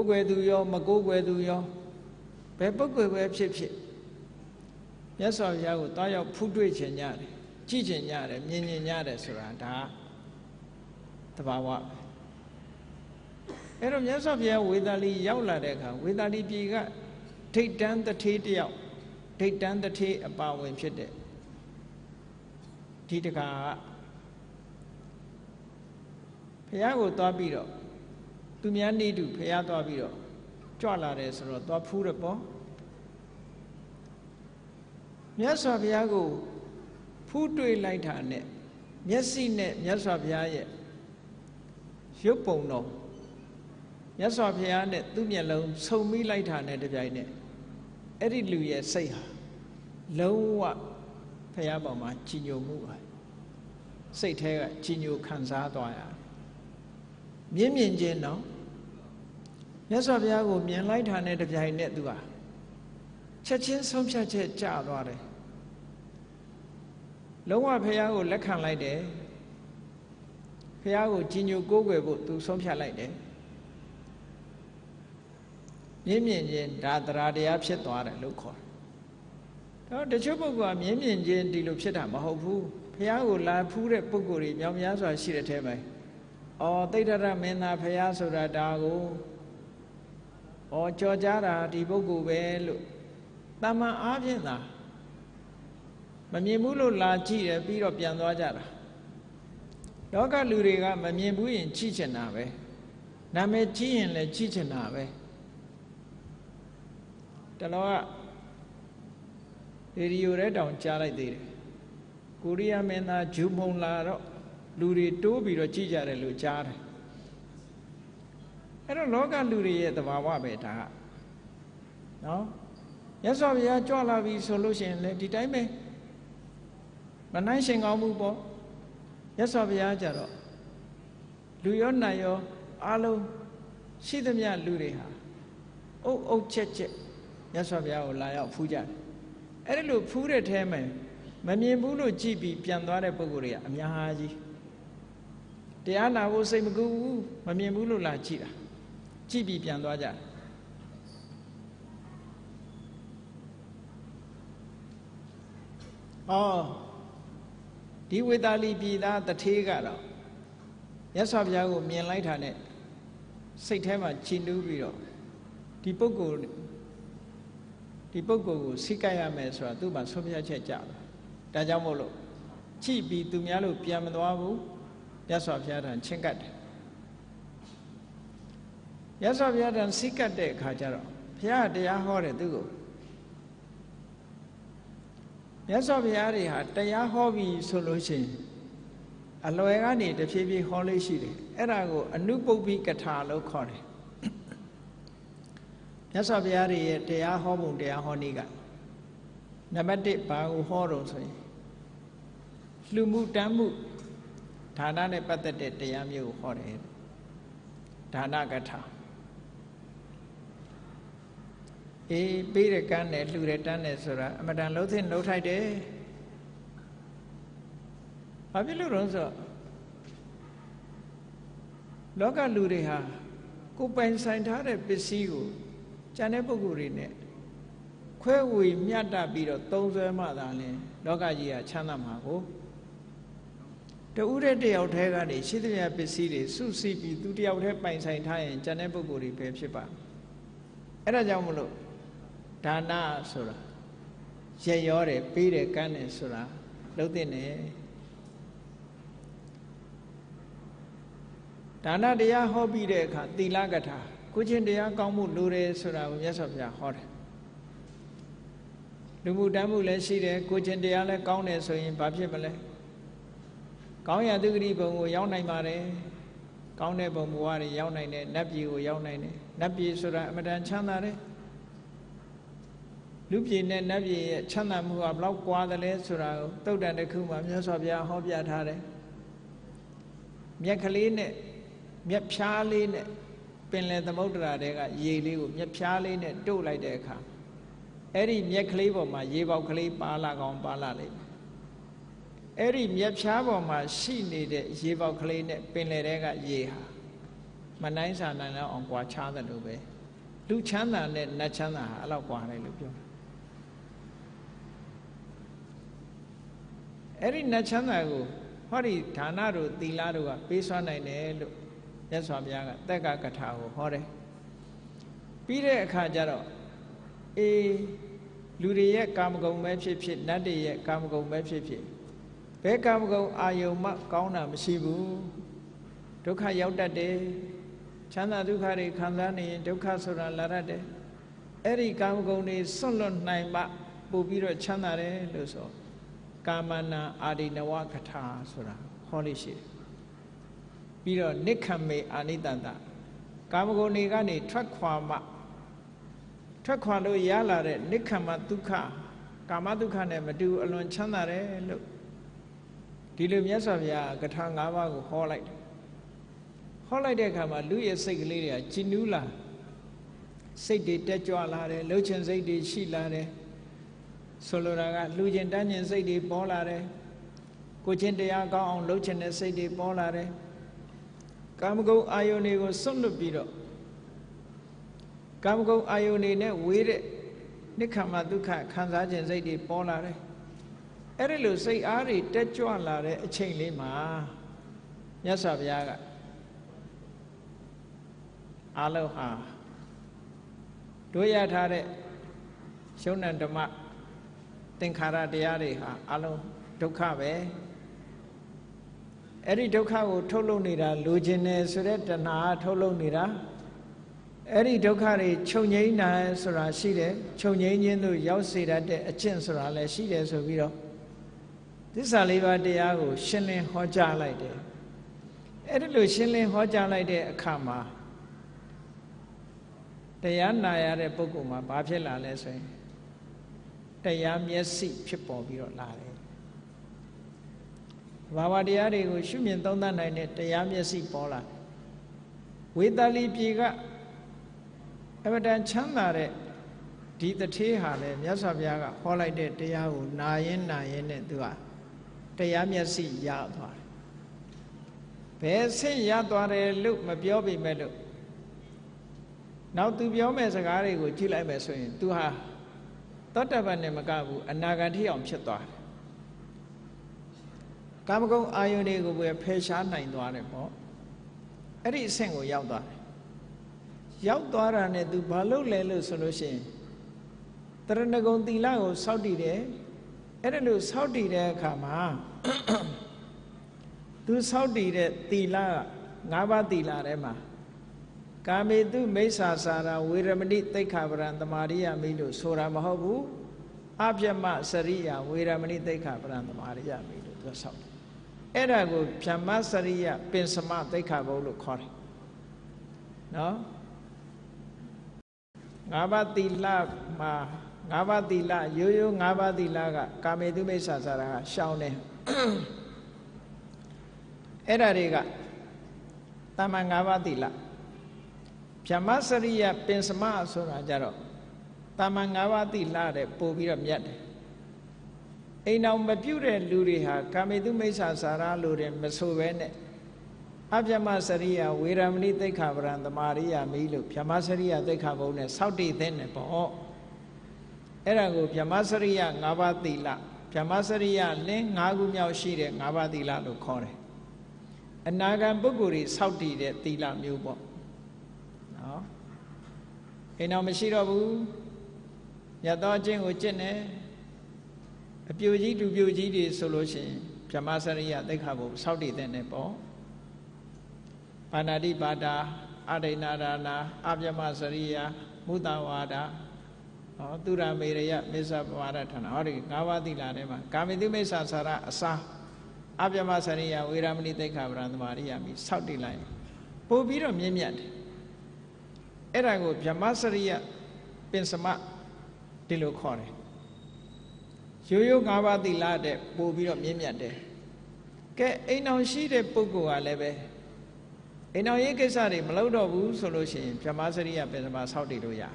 where do you, ma go where do you? Pepper go where chip chip. Yes, I will tie up Pudrich and Yard, Chichin Yard, and Minion Yard, Suranda Tabawa. And yes, of ya with Ali Yaula Deca, with Ali Biga, take down the tea out, take down the tea about when she did. Titaka Piago Tabiro. To me, I need to pay out of you. Cholares or top food upon. Yes, of Yago, food to a light hand. Yes, seen it. Yes, of Yaye. Shopo no. Yes, of Yanet, to me alone, so me light hand at the Janet. Eddie Luya say her. Low up, Payabama, Chino Mua. Say Terra, Chino Kansadoya. Mian mian jen no. Yes, of Yago, Mian light handed of Yanet Dua. Chachin some chachet child water. Lower Payago lecan like day. Payago Gino Gogwebo to some child like day. Mian mian jen, Dadra de absent water, look. The Choboga, Mian mian jen, Dilupcheta, Mahobu. Payago la pure puguri, Yam Yazo, I see the table. Or they are men of Hayasura Dago or Georgiara, Dibogu Velu. Dama Avena Mamimulu la G, a beat of Yanojara. Doga Luriga, Mamibu in Chichenave. Name G and Le Chichenave. Taloa did you read on Chala did? Kuria mena Jumon Laro. Luri two be a chijar and luchar. I don't look at Luri at the Wawa beta. No? Yes, of your Jolavi solution, let it I may. But I sing all move. Yes, of your Jaro. Luyon Nayo, Alo, Sidamia Luriha. Oh, oh, cheche. Yes, of your Laya Fuja. I don't look food at him. Mamimulu G B, Piandore Poguria, Miahaji. The Anna will say, Magu, Mamimulu la Chida, Chibi Piandoja. Oh, deal with Ali be that the Tegara. Yes, of Yago, me enlighten it. Say Tema Chindubiro. Tipoko Tipoko, Sikaya Mesra, Duba, Sofia Checha. Dajamolo. Chibi to Mialo Piamandoabu. Yes, of Yadan Chinkat. Yes, of Yadan Sikat de Kajaro. Pia de Ahore Dugo. Yes, of Yari had the Yahobi solution. Aloegani, the Phoebe Holy City. Erago, a new bobby catalo corre. Yes, of Yari, the Yahobun de Ahoniga. Namate Pago Horos. Lumu Tamu. Tana ne pata de Yamu Hore Tanagata. E. Peter Cane, Luretane Sura, Madame Lothin, no tie day. Avilurosa Loga Luriha, Cupa in Saint Hare, Pisiu, Janepogurine, Quewi, Miata Biro, Tozer Madame, Logaia, Chanamago. The Ure de Altegani, Chidria Pesiri, Susi, Duty Alter by Saint High and Janeboguri Pepsipa. Erajamulo Tana Sura Jayore, Peter Cane Sura, Lodine Tana de Yahobi de Dilagata, Kuchin de Yakamu Lure Sura, yes of Yahor. Lumudamu Lesire, Kuchin de Alacone, so in Papimale. Kau yang tu kiri bangun yang naik mare, Kau ne bermuara yang naik ne, nabi u yang naik ne, nabi surah macam mana ni? Lupa ne nabi cina muka belau kuat le surah, tahu dah nak kau macam sahaja hobiya thare. Mia kali ne, mia pshali ne, penle tamudra deka, yeliu mia pshali ne dulai deka. Eri mia kali boma, yebau kali pala gom pala le. Eri mia pshaba boma, si ni de yebau kali ne penle deka yeha. Mana insana ne orang kuat canda dulu. Lu canda ne, na canda alau kuat le lupa. Eri na canda aku, hari thana ru, tila ru, pesan ini lu, yang suamiaga, tega katau, hari. Pira kajar, eh, luriya kamu kau macam-macam, nadiya kamu kau macam-macam. Pekamu kau ayam mak kau nama sibu, tu kah yau dah deh, canda tu kah rekanda ni, tu kah suran lara deh. Eri kamu kau ni solon naik mak, bubiro canda re, lu so. Kamana adinawa katha sura holy shit. Piro nikhame anidanda. Kamago ni gani thakwa ma. Thakwa lo yala re nikhama dukha. Kama dukha ne madu alon chanda re lo. Dilu myasavya katha ngava ko holai. Holai de kama luye sikliya chinula. Sikde tejwa la re lochan sikde shi la re. Solora ga lujen danyen seidi bola re, kucing dia kau ang lujen seidi bola re. Kamu kau ayu ni kau sundu biro, kamu kau ayu ni ne wire, ni kama tu kah kanzajen seidi bola re. Erelu sey ari terjual la re cengli ma, ya sabiaga. Aloha, dua thare, shunan dema. Tengkara dia ni, alam duka be. Eri duka itu tolong ni dah, lujine surat tanah tolong ni dah. Eri duka ni cunyi na surat si de, cunyi ni tu yau si de, acen surat le si de so biro. Disaliwa dia aku senle hoja lai de. Eri lu senle hoja lai de kama. Dia na ya de pukuma, bapak la le so. Tayam yesi cepat biru lari. Bawa dia ni, cumi tanda ni tayam yesi pola. Wedali juga, event chandar ni di teti hari ni sahaja kalau ada tayamu naen naen ni dua tayam yesi jadwal. Pesen jadwal ni lu mabiabi melu. Nau tu biabi sekarang ni cilai mesuin tuha. Tetapannya makabu anak dia om cipta. Kamu kau ayu ni kau buat pesan naik dua lepo. Eri sengo yau dua. Yau dua rane tu balu lelu solusi. Terus kau tila kau Saudi deh. Eri lu Saudi deh kama. Tu Saudi deh tila ngabat tila rema. Kami itu mesasara wiramani tekabaran tamaria milu surah mahabu abjama seria wiramani tekabaran tamaria milu dasar. Era gu abjama seria pensama tekabulu kor. No, ngabatilah ma ngabatilah yoyo ngabatilah kami itu mesasara shaune. Era rega tamang ngabatilah. Piyama sariya pensama asura jaro, tamangawati lade pobiram yade. Ina umpure luriha kami tu mesa sara lurim mesuvene. Apiyama sariya wiramni tekabaran tamariya milu piyama sariya tekabone saudi dene po. Erago piyama sariya ngawati la, piyama sariya leng ngagumyau shire ngawati la lo kore. Enagam bukuri saudi de tila miubo. Enam mesra bu, jatuh ceng ucen eh, biuji tu biuji di solusi, cuma sariya dekabu Saudi dene po, panadi pada, ada nara nara, abjama sariya, mudawada, tu ramereya mesa wara tan, hari ngawati lare ma, kami tu mesa sara sah, abjama sariya wiramni dekabu randmariya mi Saudi lain. pull beat on me yet. And I go Jamasaria Pensama Dilo Corre. Yoyo Gava de la de pull beat on me yet. Get a no she de Pogo Aleve. A no Yakesari, Malodo Woo solution, Jamasaria Pensama Saudi Royal.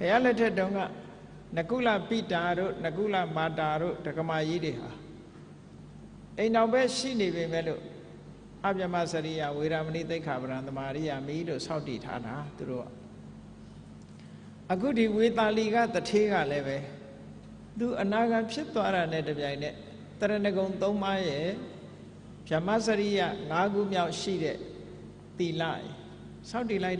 Payaleta Donga Nakula Pitaro, Nakula Mataro, Takama Yidiha. A no best she never mellow. Abjamasaria, we have anything covered the Maria Mido, Saudi Tana, through a goodie with Aliga, the Tiga leve. Do another chip to our net of Janet, Terenagon Tomae, Jamasaria, Nagu Miao Shide, the lie. Saudi lie.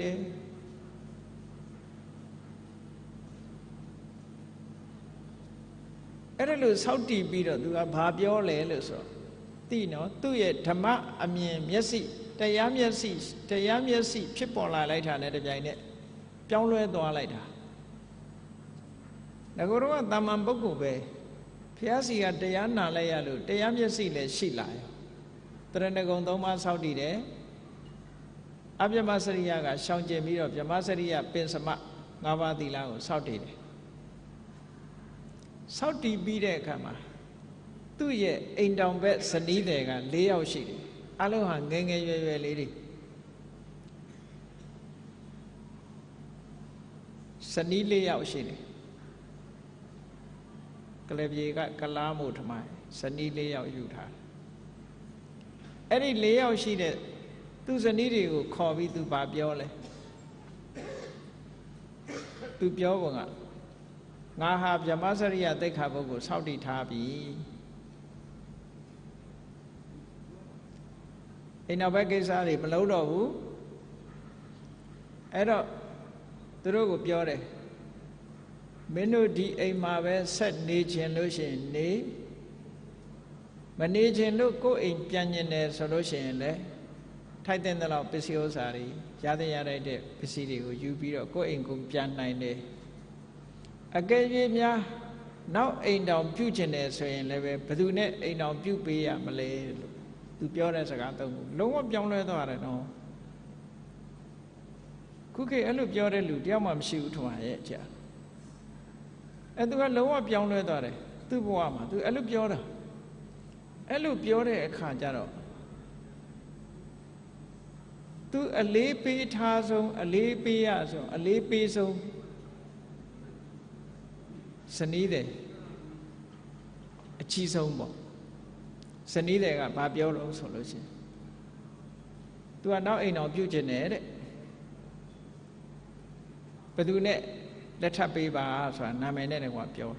Erelu Saudi Bido, do a babiole. Tino, two yet, Tama, Amien, Yesi, Tayam Yesi, Tayam Yesi, Chipola later, Netajanet, Piaule Dolita. Nagoro, Damambokube, Piazia, Tayana Layalu, Tayam Yesi, Shila, Trenagondoma, Saudi day, Abjamasaria, Shanje Miro, Jamasaria, Pensama, Navadi Lao, Saudi day. Saudi Bide Kama. Two year ain't down bed, Sanideg and Leo Shidi. Aloha, Gange lady. Sanid Leo Shidi. Clevi got Kalamu to my Sanid Leo Utah. Any Leo Shidi, two Sanidi will call me to Babiole. To Biovanga. Now have Jamasaria, they have a Saudi Tabi. In our baggage, I live below. At all, the rogue of Biore Menu D. A. Marvel said, Nature and Lucian, nay. Manage and look go in Pianian solution, eh? Tighten the law, Pisiosari, Yadiana de Pisidi, who you be or go in Gumpian nine day. Again, ya now ain't down Putin, so in level, but do net ain't down Pupia, Malay. To be honest, I got no young letter. I don't know. Cookie, I look your Ludiamam shoe to my edge. And do I low up young letter? Do Buama, do I look your? I look your a cajaro. Do a leapy tazo, a leapy azo, a leapy so. Sanide a cheese home. Sanidega, Babiolo solution. Do I now in our beauty net? But do net let her be by us and I may never want you.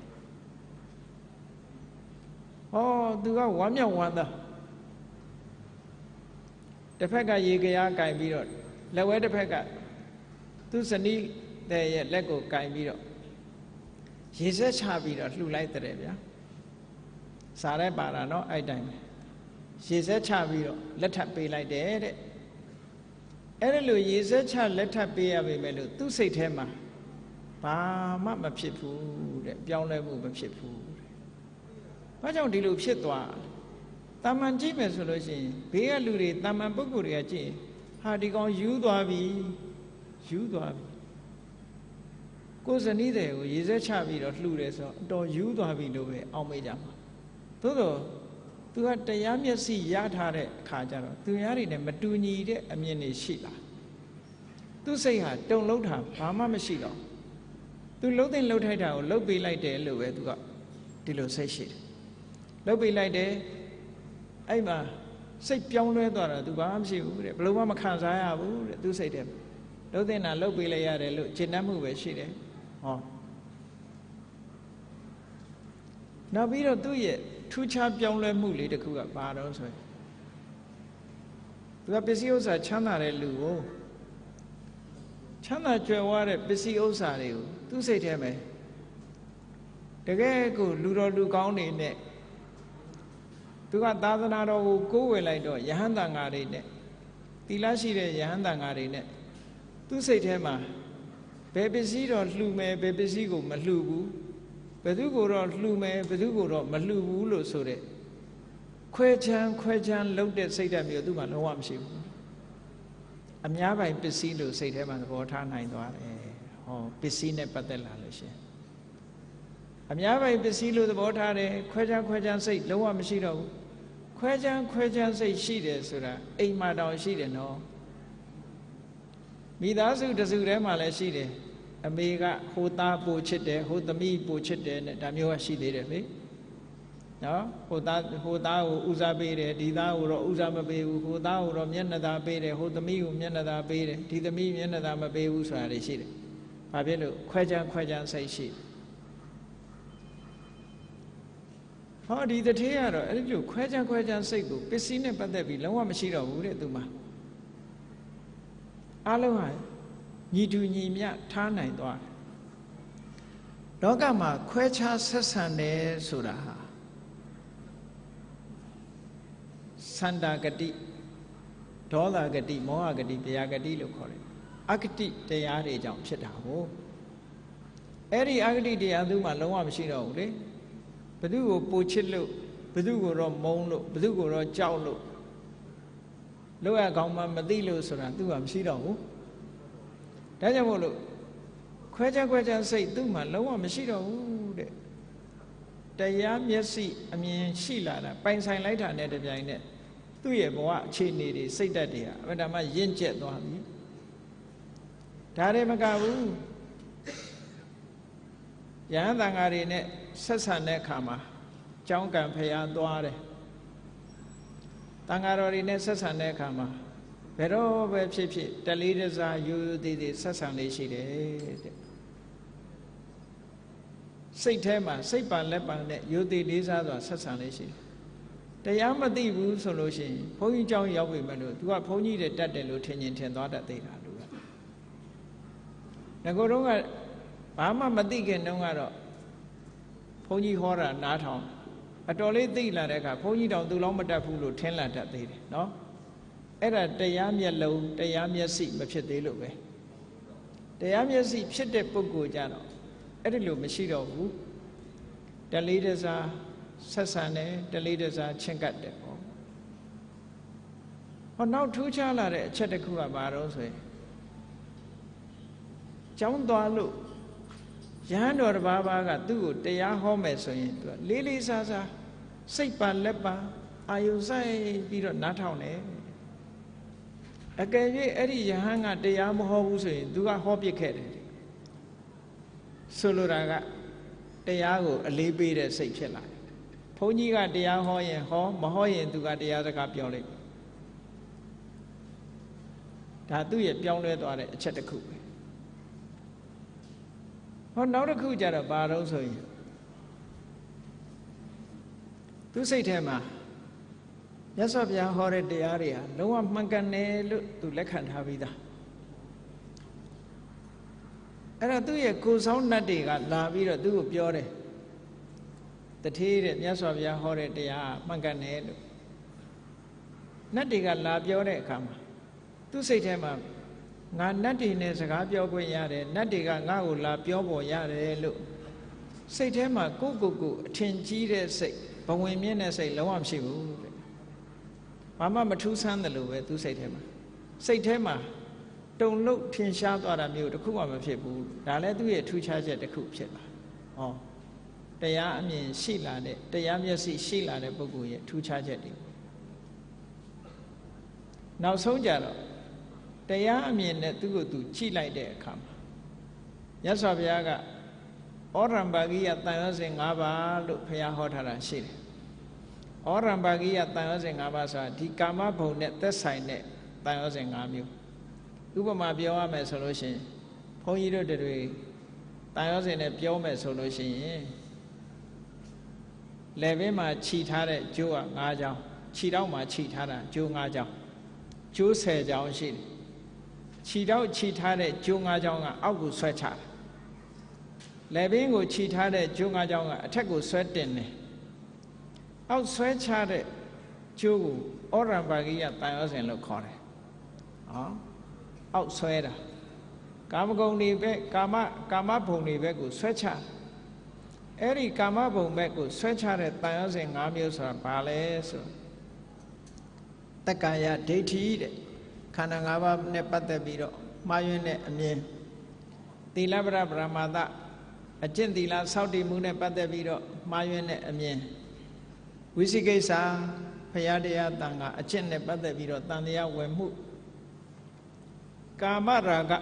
Oh, do I want your wonder? The Pega Yigaya Guy Biro, Laway the Pega. Do Sanid they let go Guy Biro. He says, Happy, look like the Rebia. Sare Barano, I dine. She is a chavio, let her be like the edit. Erelu is a child, let her be a women to say Tema. Ba, Mamma Chip food, Bianca Mamma Chip food. But don't you shit one? Taman Jimmy solution, be a luri, Taman Buguria G. How do you go? You do have you do have. Goes an either is a chavio, Lures, or you do have it away, Omidam. Todo, tu ada yang mesti yat hari kajar. Tu hari ni madu ni de, amyen ni sila. Tu sehat, tu lautan, mama mesti lau. Tu lautan lautai dah, lau bilai de, lau eh tu kak, di lau sehat. Lau bilai de, ayam, sepiang lau tu ada, tu kak mesti lau. Lau mama makan saya lau, tu sehat. Lautan na lau bilai ada, lau jenamu bersih. Oh, nabi lau tu ye. Two chap young Muli the cook up barrows. The Pisios Chana Luo Chana Jaware Pisios are you. Do say to me. The gay good Ludo do gown in it. Do a thousand out of go well I do, Yahandanga in it. Tilashire Yahandanga in it. Do say to him. Baby Zero Lume, Baby Zigo, Malubu. But you go on Lume, but you go on Malu Sore. Quejan, Quejan, loaded say that you do, and no one ship. A Miava in Piscino said him and water nine or Piscine Patella. A Miava in Piscino, the water, Quejan, Quejan say, no one machino. Quejan, Quejan say she did, Sura, eight madam she did no. Midazu does you remala she did. A mega hota pochette, hota me pochette, and Damua she did it, eh? No, Hota, Hota, Uzabere, Dida, or Uzabe, Hota, or Mianada Bede, Hota me, Mianada Bede, Dida me, Mianada Babe, Usra, they see it. Babino, Quajan, Quajan say she. How did the theater? Quajan, Quajan say go, Pessina, but there be no one machine of Ureduma. Aloha, ye do ye mea, Tana, Dora. Dogama, Quacha, Sasane, Suraha. Sandagati, Dolagati, Moagati, Diagati, Lukore, Akati, Diari, Jump, Shetaho. Eri Agati, Diaduma, Loa machine only. Padugo, Puchillo, Padugo, Mono, Padugo, Jaulo, Loa Gama, Madilo, Suratu, and Shido. Tajavolo, Quaja, Quaja, say, Duma, Loa Machido. Diam, yes, see, I mean, Sheila, Pine Sign later, net of Janet. Do you want Chinese? Say that here. When am I yin jet? No, I'm you. Tare Magaru Yandangarine, Sasane Kama, Jangan Payan Duare Tangarine, Sasane Kama. Pero web ship, the leaders are you did it, Sasane she did. Say Tema, say Pan Lepan, you did these other Sasane she. The Yamadi Wu solution, Pony John Yawi Manu, do a pony the dead lieutenant and other data. Nagorunga, Mama Madigan Nungaro, Pony Horror, not home. At all eight day Lareka, Pony down to Lomada Pulu, ten latter day, no? Era the Yam Yellow, the Yam Yasip, but she did look away. The Yam Yasip, she did Pogo Jano, Edilu Machido, who? The leaders are. Sasane, the leaders are Chinkat Depot. But now two chala Chetakura Baros. John Dalu Yandor Baba Gadu, they are homes. Lily Saza, Sipa Lepa, Ayusai, Biro Natone. Again, Eddie Yanga, they are Mohose, do a hobby cat. Soluraga, they are a liberated Sicilla. Pony got the ahoy and ho, Mahoy and to got the other capioli. Tadu yet Pionet or a Chetaku. Or not a coup jar of barrows. To say Tema, yes of Yahore de Aria, no one mankane to Lekan Havida. And I do a cool sound nothing at La Vida do Piore. The tea and yes of your horror, they are manganello. Nothing I love your recama. To say them up. Nothing is a gabio guayade, nothing I love your boyade. Say them up, go go go, chinchide say, but when men say loam she would. Mamma two sandalwood to say them up. Say them up. Don't look tin sharp or a mute, the coop of she would. Now let me two charge at the coop, oh. They are mean she landed, they are mean she landed Boguya, two charges. Now, soldier, they are mean that to go to Chile there come. Yes, of Yaga, Orambagi at Thanasing Abba, look Paya Hotara Shil. Orambagi at Thanasing Abbasa, Tikama Bonet, the sign net, Thanasing Amu. Ubama Bioma solution, Poyido the way, Thanasing a Bioma solution, eh? Levema cheated Joe Naja, cheat out my cheat Hara, Joe Naja. Joe said, I'll cheat. Cheat out cheat Hara, Joe Naja, Agu sweater. Levingo cheat Hara, Joe Naja, Tago sweating. Out sweat Hara, Joe, Orambagia, thousand locore. Out sweater. Gamago Nibe, Gama, Gamapo Nibego, sweater. Every come up on back with such a thousand amuse or palace, Takaya deity, Kanangava Nepatabiro, Mayune Amir, Dilabra Brahmada, Ajendila Saudi Munepatabiro, Mayune Amir, Wisigesa, Payadea Tanga, Ajene Patabiro, Tandia Wemu, Kamaraga,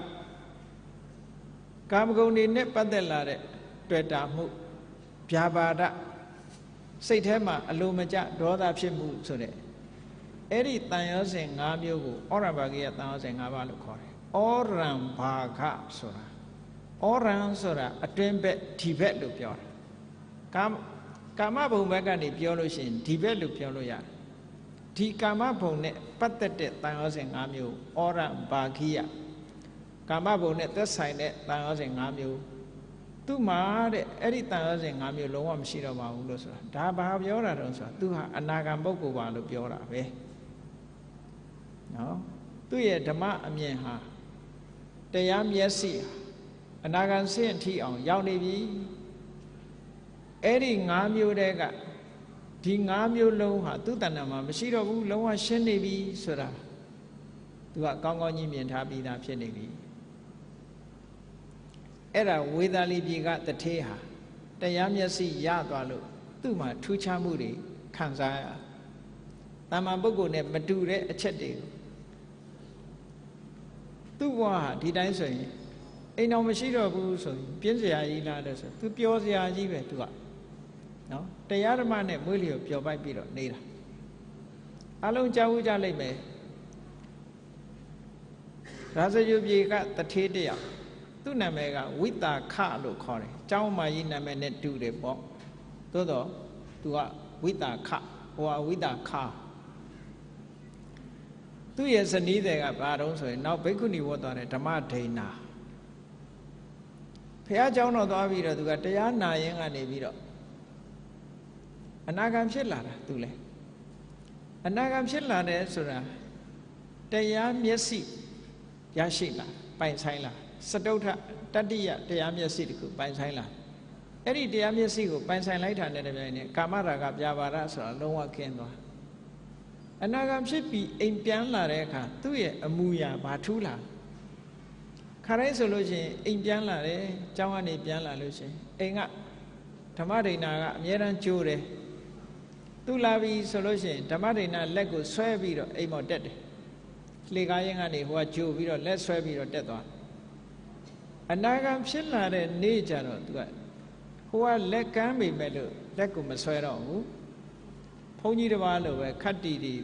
Kamgoni Nepadelare, Twetamu, Piabada, Satema, Alumaja, Doda Shimu, Sure. Every thousand Abu or a baggy thousand Avalucore, or Rambaga Sora, or Ransora, a trumpet Tibet Lupior. Come, come up, Magani Pioloshin, Tibet Lupioloya. T come up on it, pathetic thousand Abu or Rambagia. Come up on it, the sign it, thousand Abu. Two mad, every thousand Abu Loam Shirama Ulosa, Daba Yora Rosa, two Anagamboku Walupiora. No, do ye dama amyeha. They am yesi. Anagan sent tea on Yauni. Edding am you dega. Ting am you loha, Tutanama, Mishiro, Loa Shenevi, Sura. Do a gong on him and happy that Shenevi. Era with a lady got the teha. They am yesi yadwalu. Duma, Tuchamuri, Kanzaya. Tamabogo ne Madure, a cheddar. Tuwa, did I say? A no machine of Buso, Pinsia, Iladas, two Piosia, Jive, Tua. No, they are a man at William Pio by Piro, Nila. Along Jawuja Leme Razajubi got the Tedia. Tunamega with the car look calling. Jawma in a minute to the bomb. Todo, Tua, with the car or with a car. Two years and neither of our own, so now Bekuni water on a Tamatena. Piajan of Avira to Gatayana, young and Evira. Anagam Shilla, Tule. Anagam Shilla, Sura. Tayam Yesi, Yashila, Pine Sila. Sadota, Tadia, Tayam Yasiku, Pine Sila. Any Tayam Yasiku, Pine Sila, Kamara, Gabjavaras, or no one came. Anagam Shipi in Pianla Reca, Tue, Amuya, Batula. Caresology in Pianla Re, Jawani Pianla Luce, Enga, Tamarina, Mieran Chure, Tulavi Solution, Tamarina, Lego, Swabiro, Emo Dead, Ligayangani, what you will let Swabiro dead one. Anagam Shilla, nature of God, who are let can be better, Lego Maswero. Only the value where cut did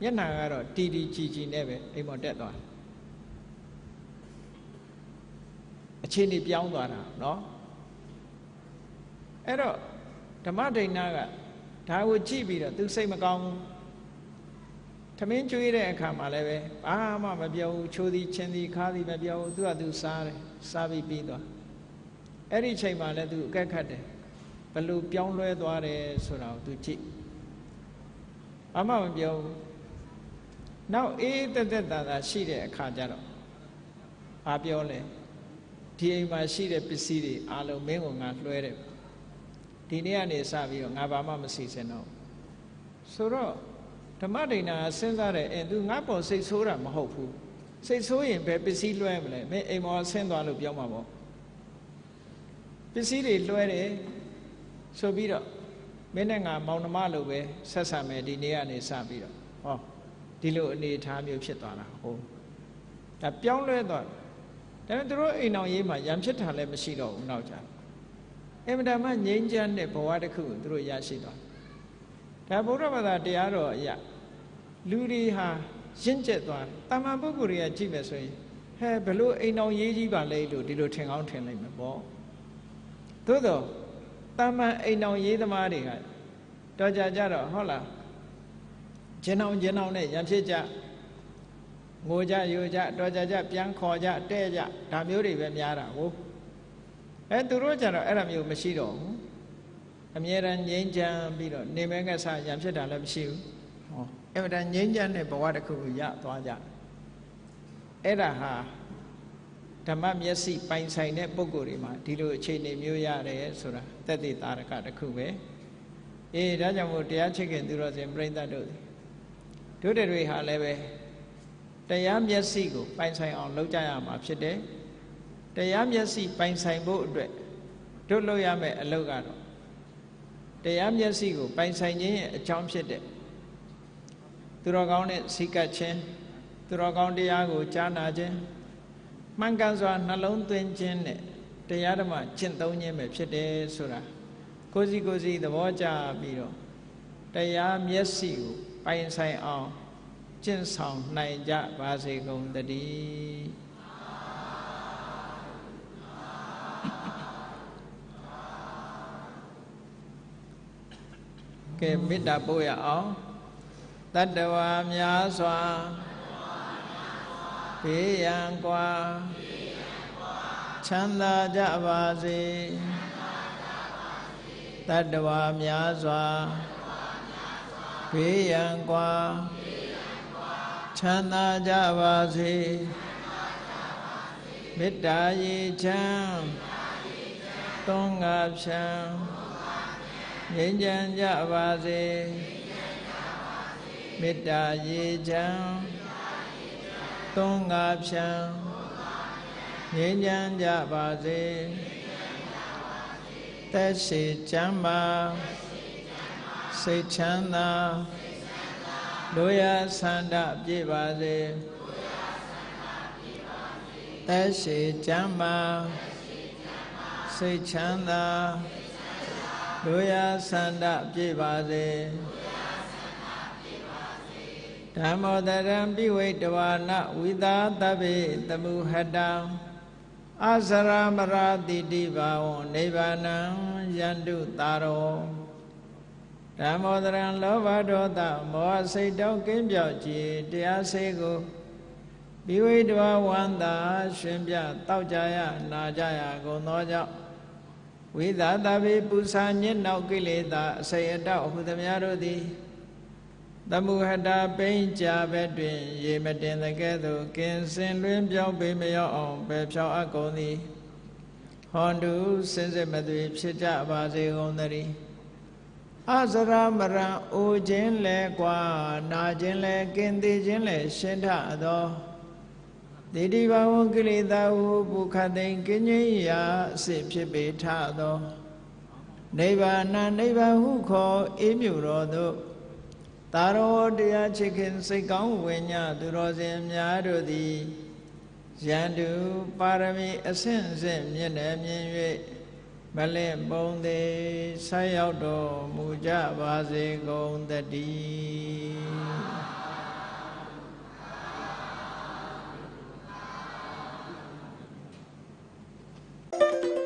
Yanagaro, T D G never, a more dead one. A chinny beyond no? Error, the Mate Naga, Tawo Chibira, do same a gong. Taminju and Kamaleve, Ah, Mamma Bio, Chodi, Chendi, Kali, Babio, Duadu Sare, Savi Bido. Every chamber let do Gakade, Balu Bionle Dware, Sura, do cheap. Among you now, eat the dead that she a cajaro. Abiole, T. my she a piscidi, alo meung at Luere. Tiniani Savio, Navamma season. Soro, the Madina Sendare and do Napo says Sura Mahopu. Say so in Pepsi Luemle, may a more send all of Yomabo. Piscidi Luere, so be up. Menanga Mount Malaway, Sasame, Dineani Sabiro. Oh, Dilo need time you shit on a home. A pion leather. Then throw in on Yama Yamchita Lemashiro, Nauja. Emdama Ninjan de Poatiku through Yashidon. Taburava diaro ya. Ludi ha, Jinchetuan, Tamabuguria Jimesway. Hair below in on Yejiba Lado, Dilo Tangountain Lame Ball. Todo. Tama ain't ye the Mari. Doja Jaro, holla. Genon Genone, Yamsija Moja, Yoja, Doja, Piancoja, Deja, Tamuri, Vemiara, whoop. And to Roger, Eramu, Machido. Amiran, Yenjan, Bido, Nemegasa, Yamsida, Lamshu. Evidan Yenjan, Nepawataku, Yatwaja. Eraha. Tamam Yesi, Pine Sign, Bogurima, Dido, Chene, Muyare, Sura, Tati Taraka, the Kube. Eh, Rajamu, the Achigan, Duras, and Brenda Dodi. Duderi Halebe, Tayam Yasigo, Pinesai on Lojayam, Abshide, Tayam Yasi, Pinesai Bodre, Doloyame, a Logano, Tayam Yasigo, Pinesai, a Chomshide, Turagone, Sikachen, Turagondiago, Chanajen, Manganzan, Nalon Tenchen, Tayadama, Chintonium, Abshide, Sura, Cozy Cozy, the Waja Biro, Tayam Yasigo. Pai sai on chin song nai ja ba se gong da di ke mit da bo ya on tat da wa mya swa pe yang kwa chan da ja ba se tat da wa mya swa Piyan kwa Chana javasi Mittayi cham Tongap cham Yinjan javasi Mittayi cham Tongap cham Yinjan javasi Tashi chamba Say Chana, Doya Sanda Jivade, Tashi Chama, Say Chana, Doya Sanda Jivade, Damodaram Biwetavana, Vida Davi, the Muhadam, Azaramara di Diva, Nevanam, Yandu Taro. Damodaran Lovadota, Moa say dog in Bioji, Diasego, Biwidwa Wanda, Shimbia, Taujaya, Najaya, Gonoja, with that Davi Pusanyan Naukilita, say a dog with the Miarodi, the Muhada Painja Bedwin, ye met in the ghetto, Kinsin Rimbio Bimeo on Pepsha Agoni, Hondu, Sensemadri, Psija Bazi Gonari. Azramara O Jin Le Kwa Na Jin Le Kindi Jin Le Shinta Do Didiva Wongili Dahu Bukadin Kinya Sipshibi Ta Do Neva Na Neva Huko Imuro Do Taro Dia Chicken Sikong Winya Durozim Yadudi Jandu Parami Asensim Yenem Yenwe Balim Bondi Sayaudo Muja Vazi Gondadi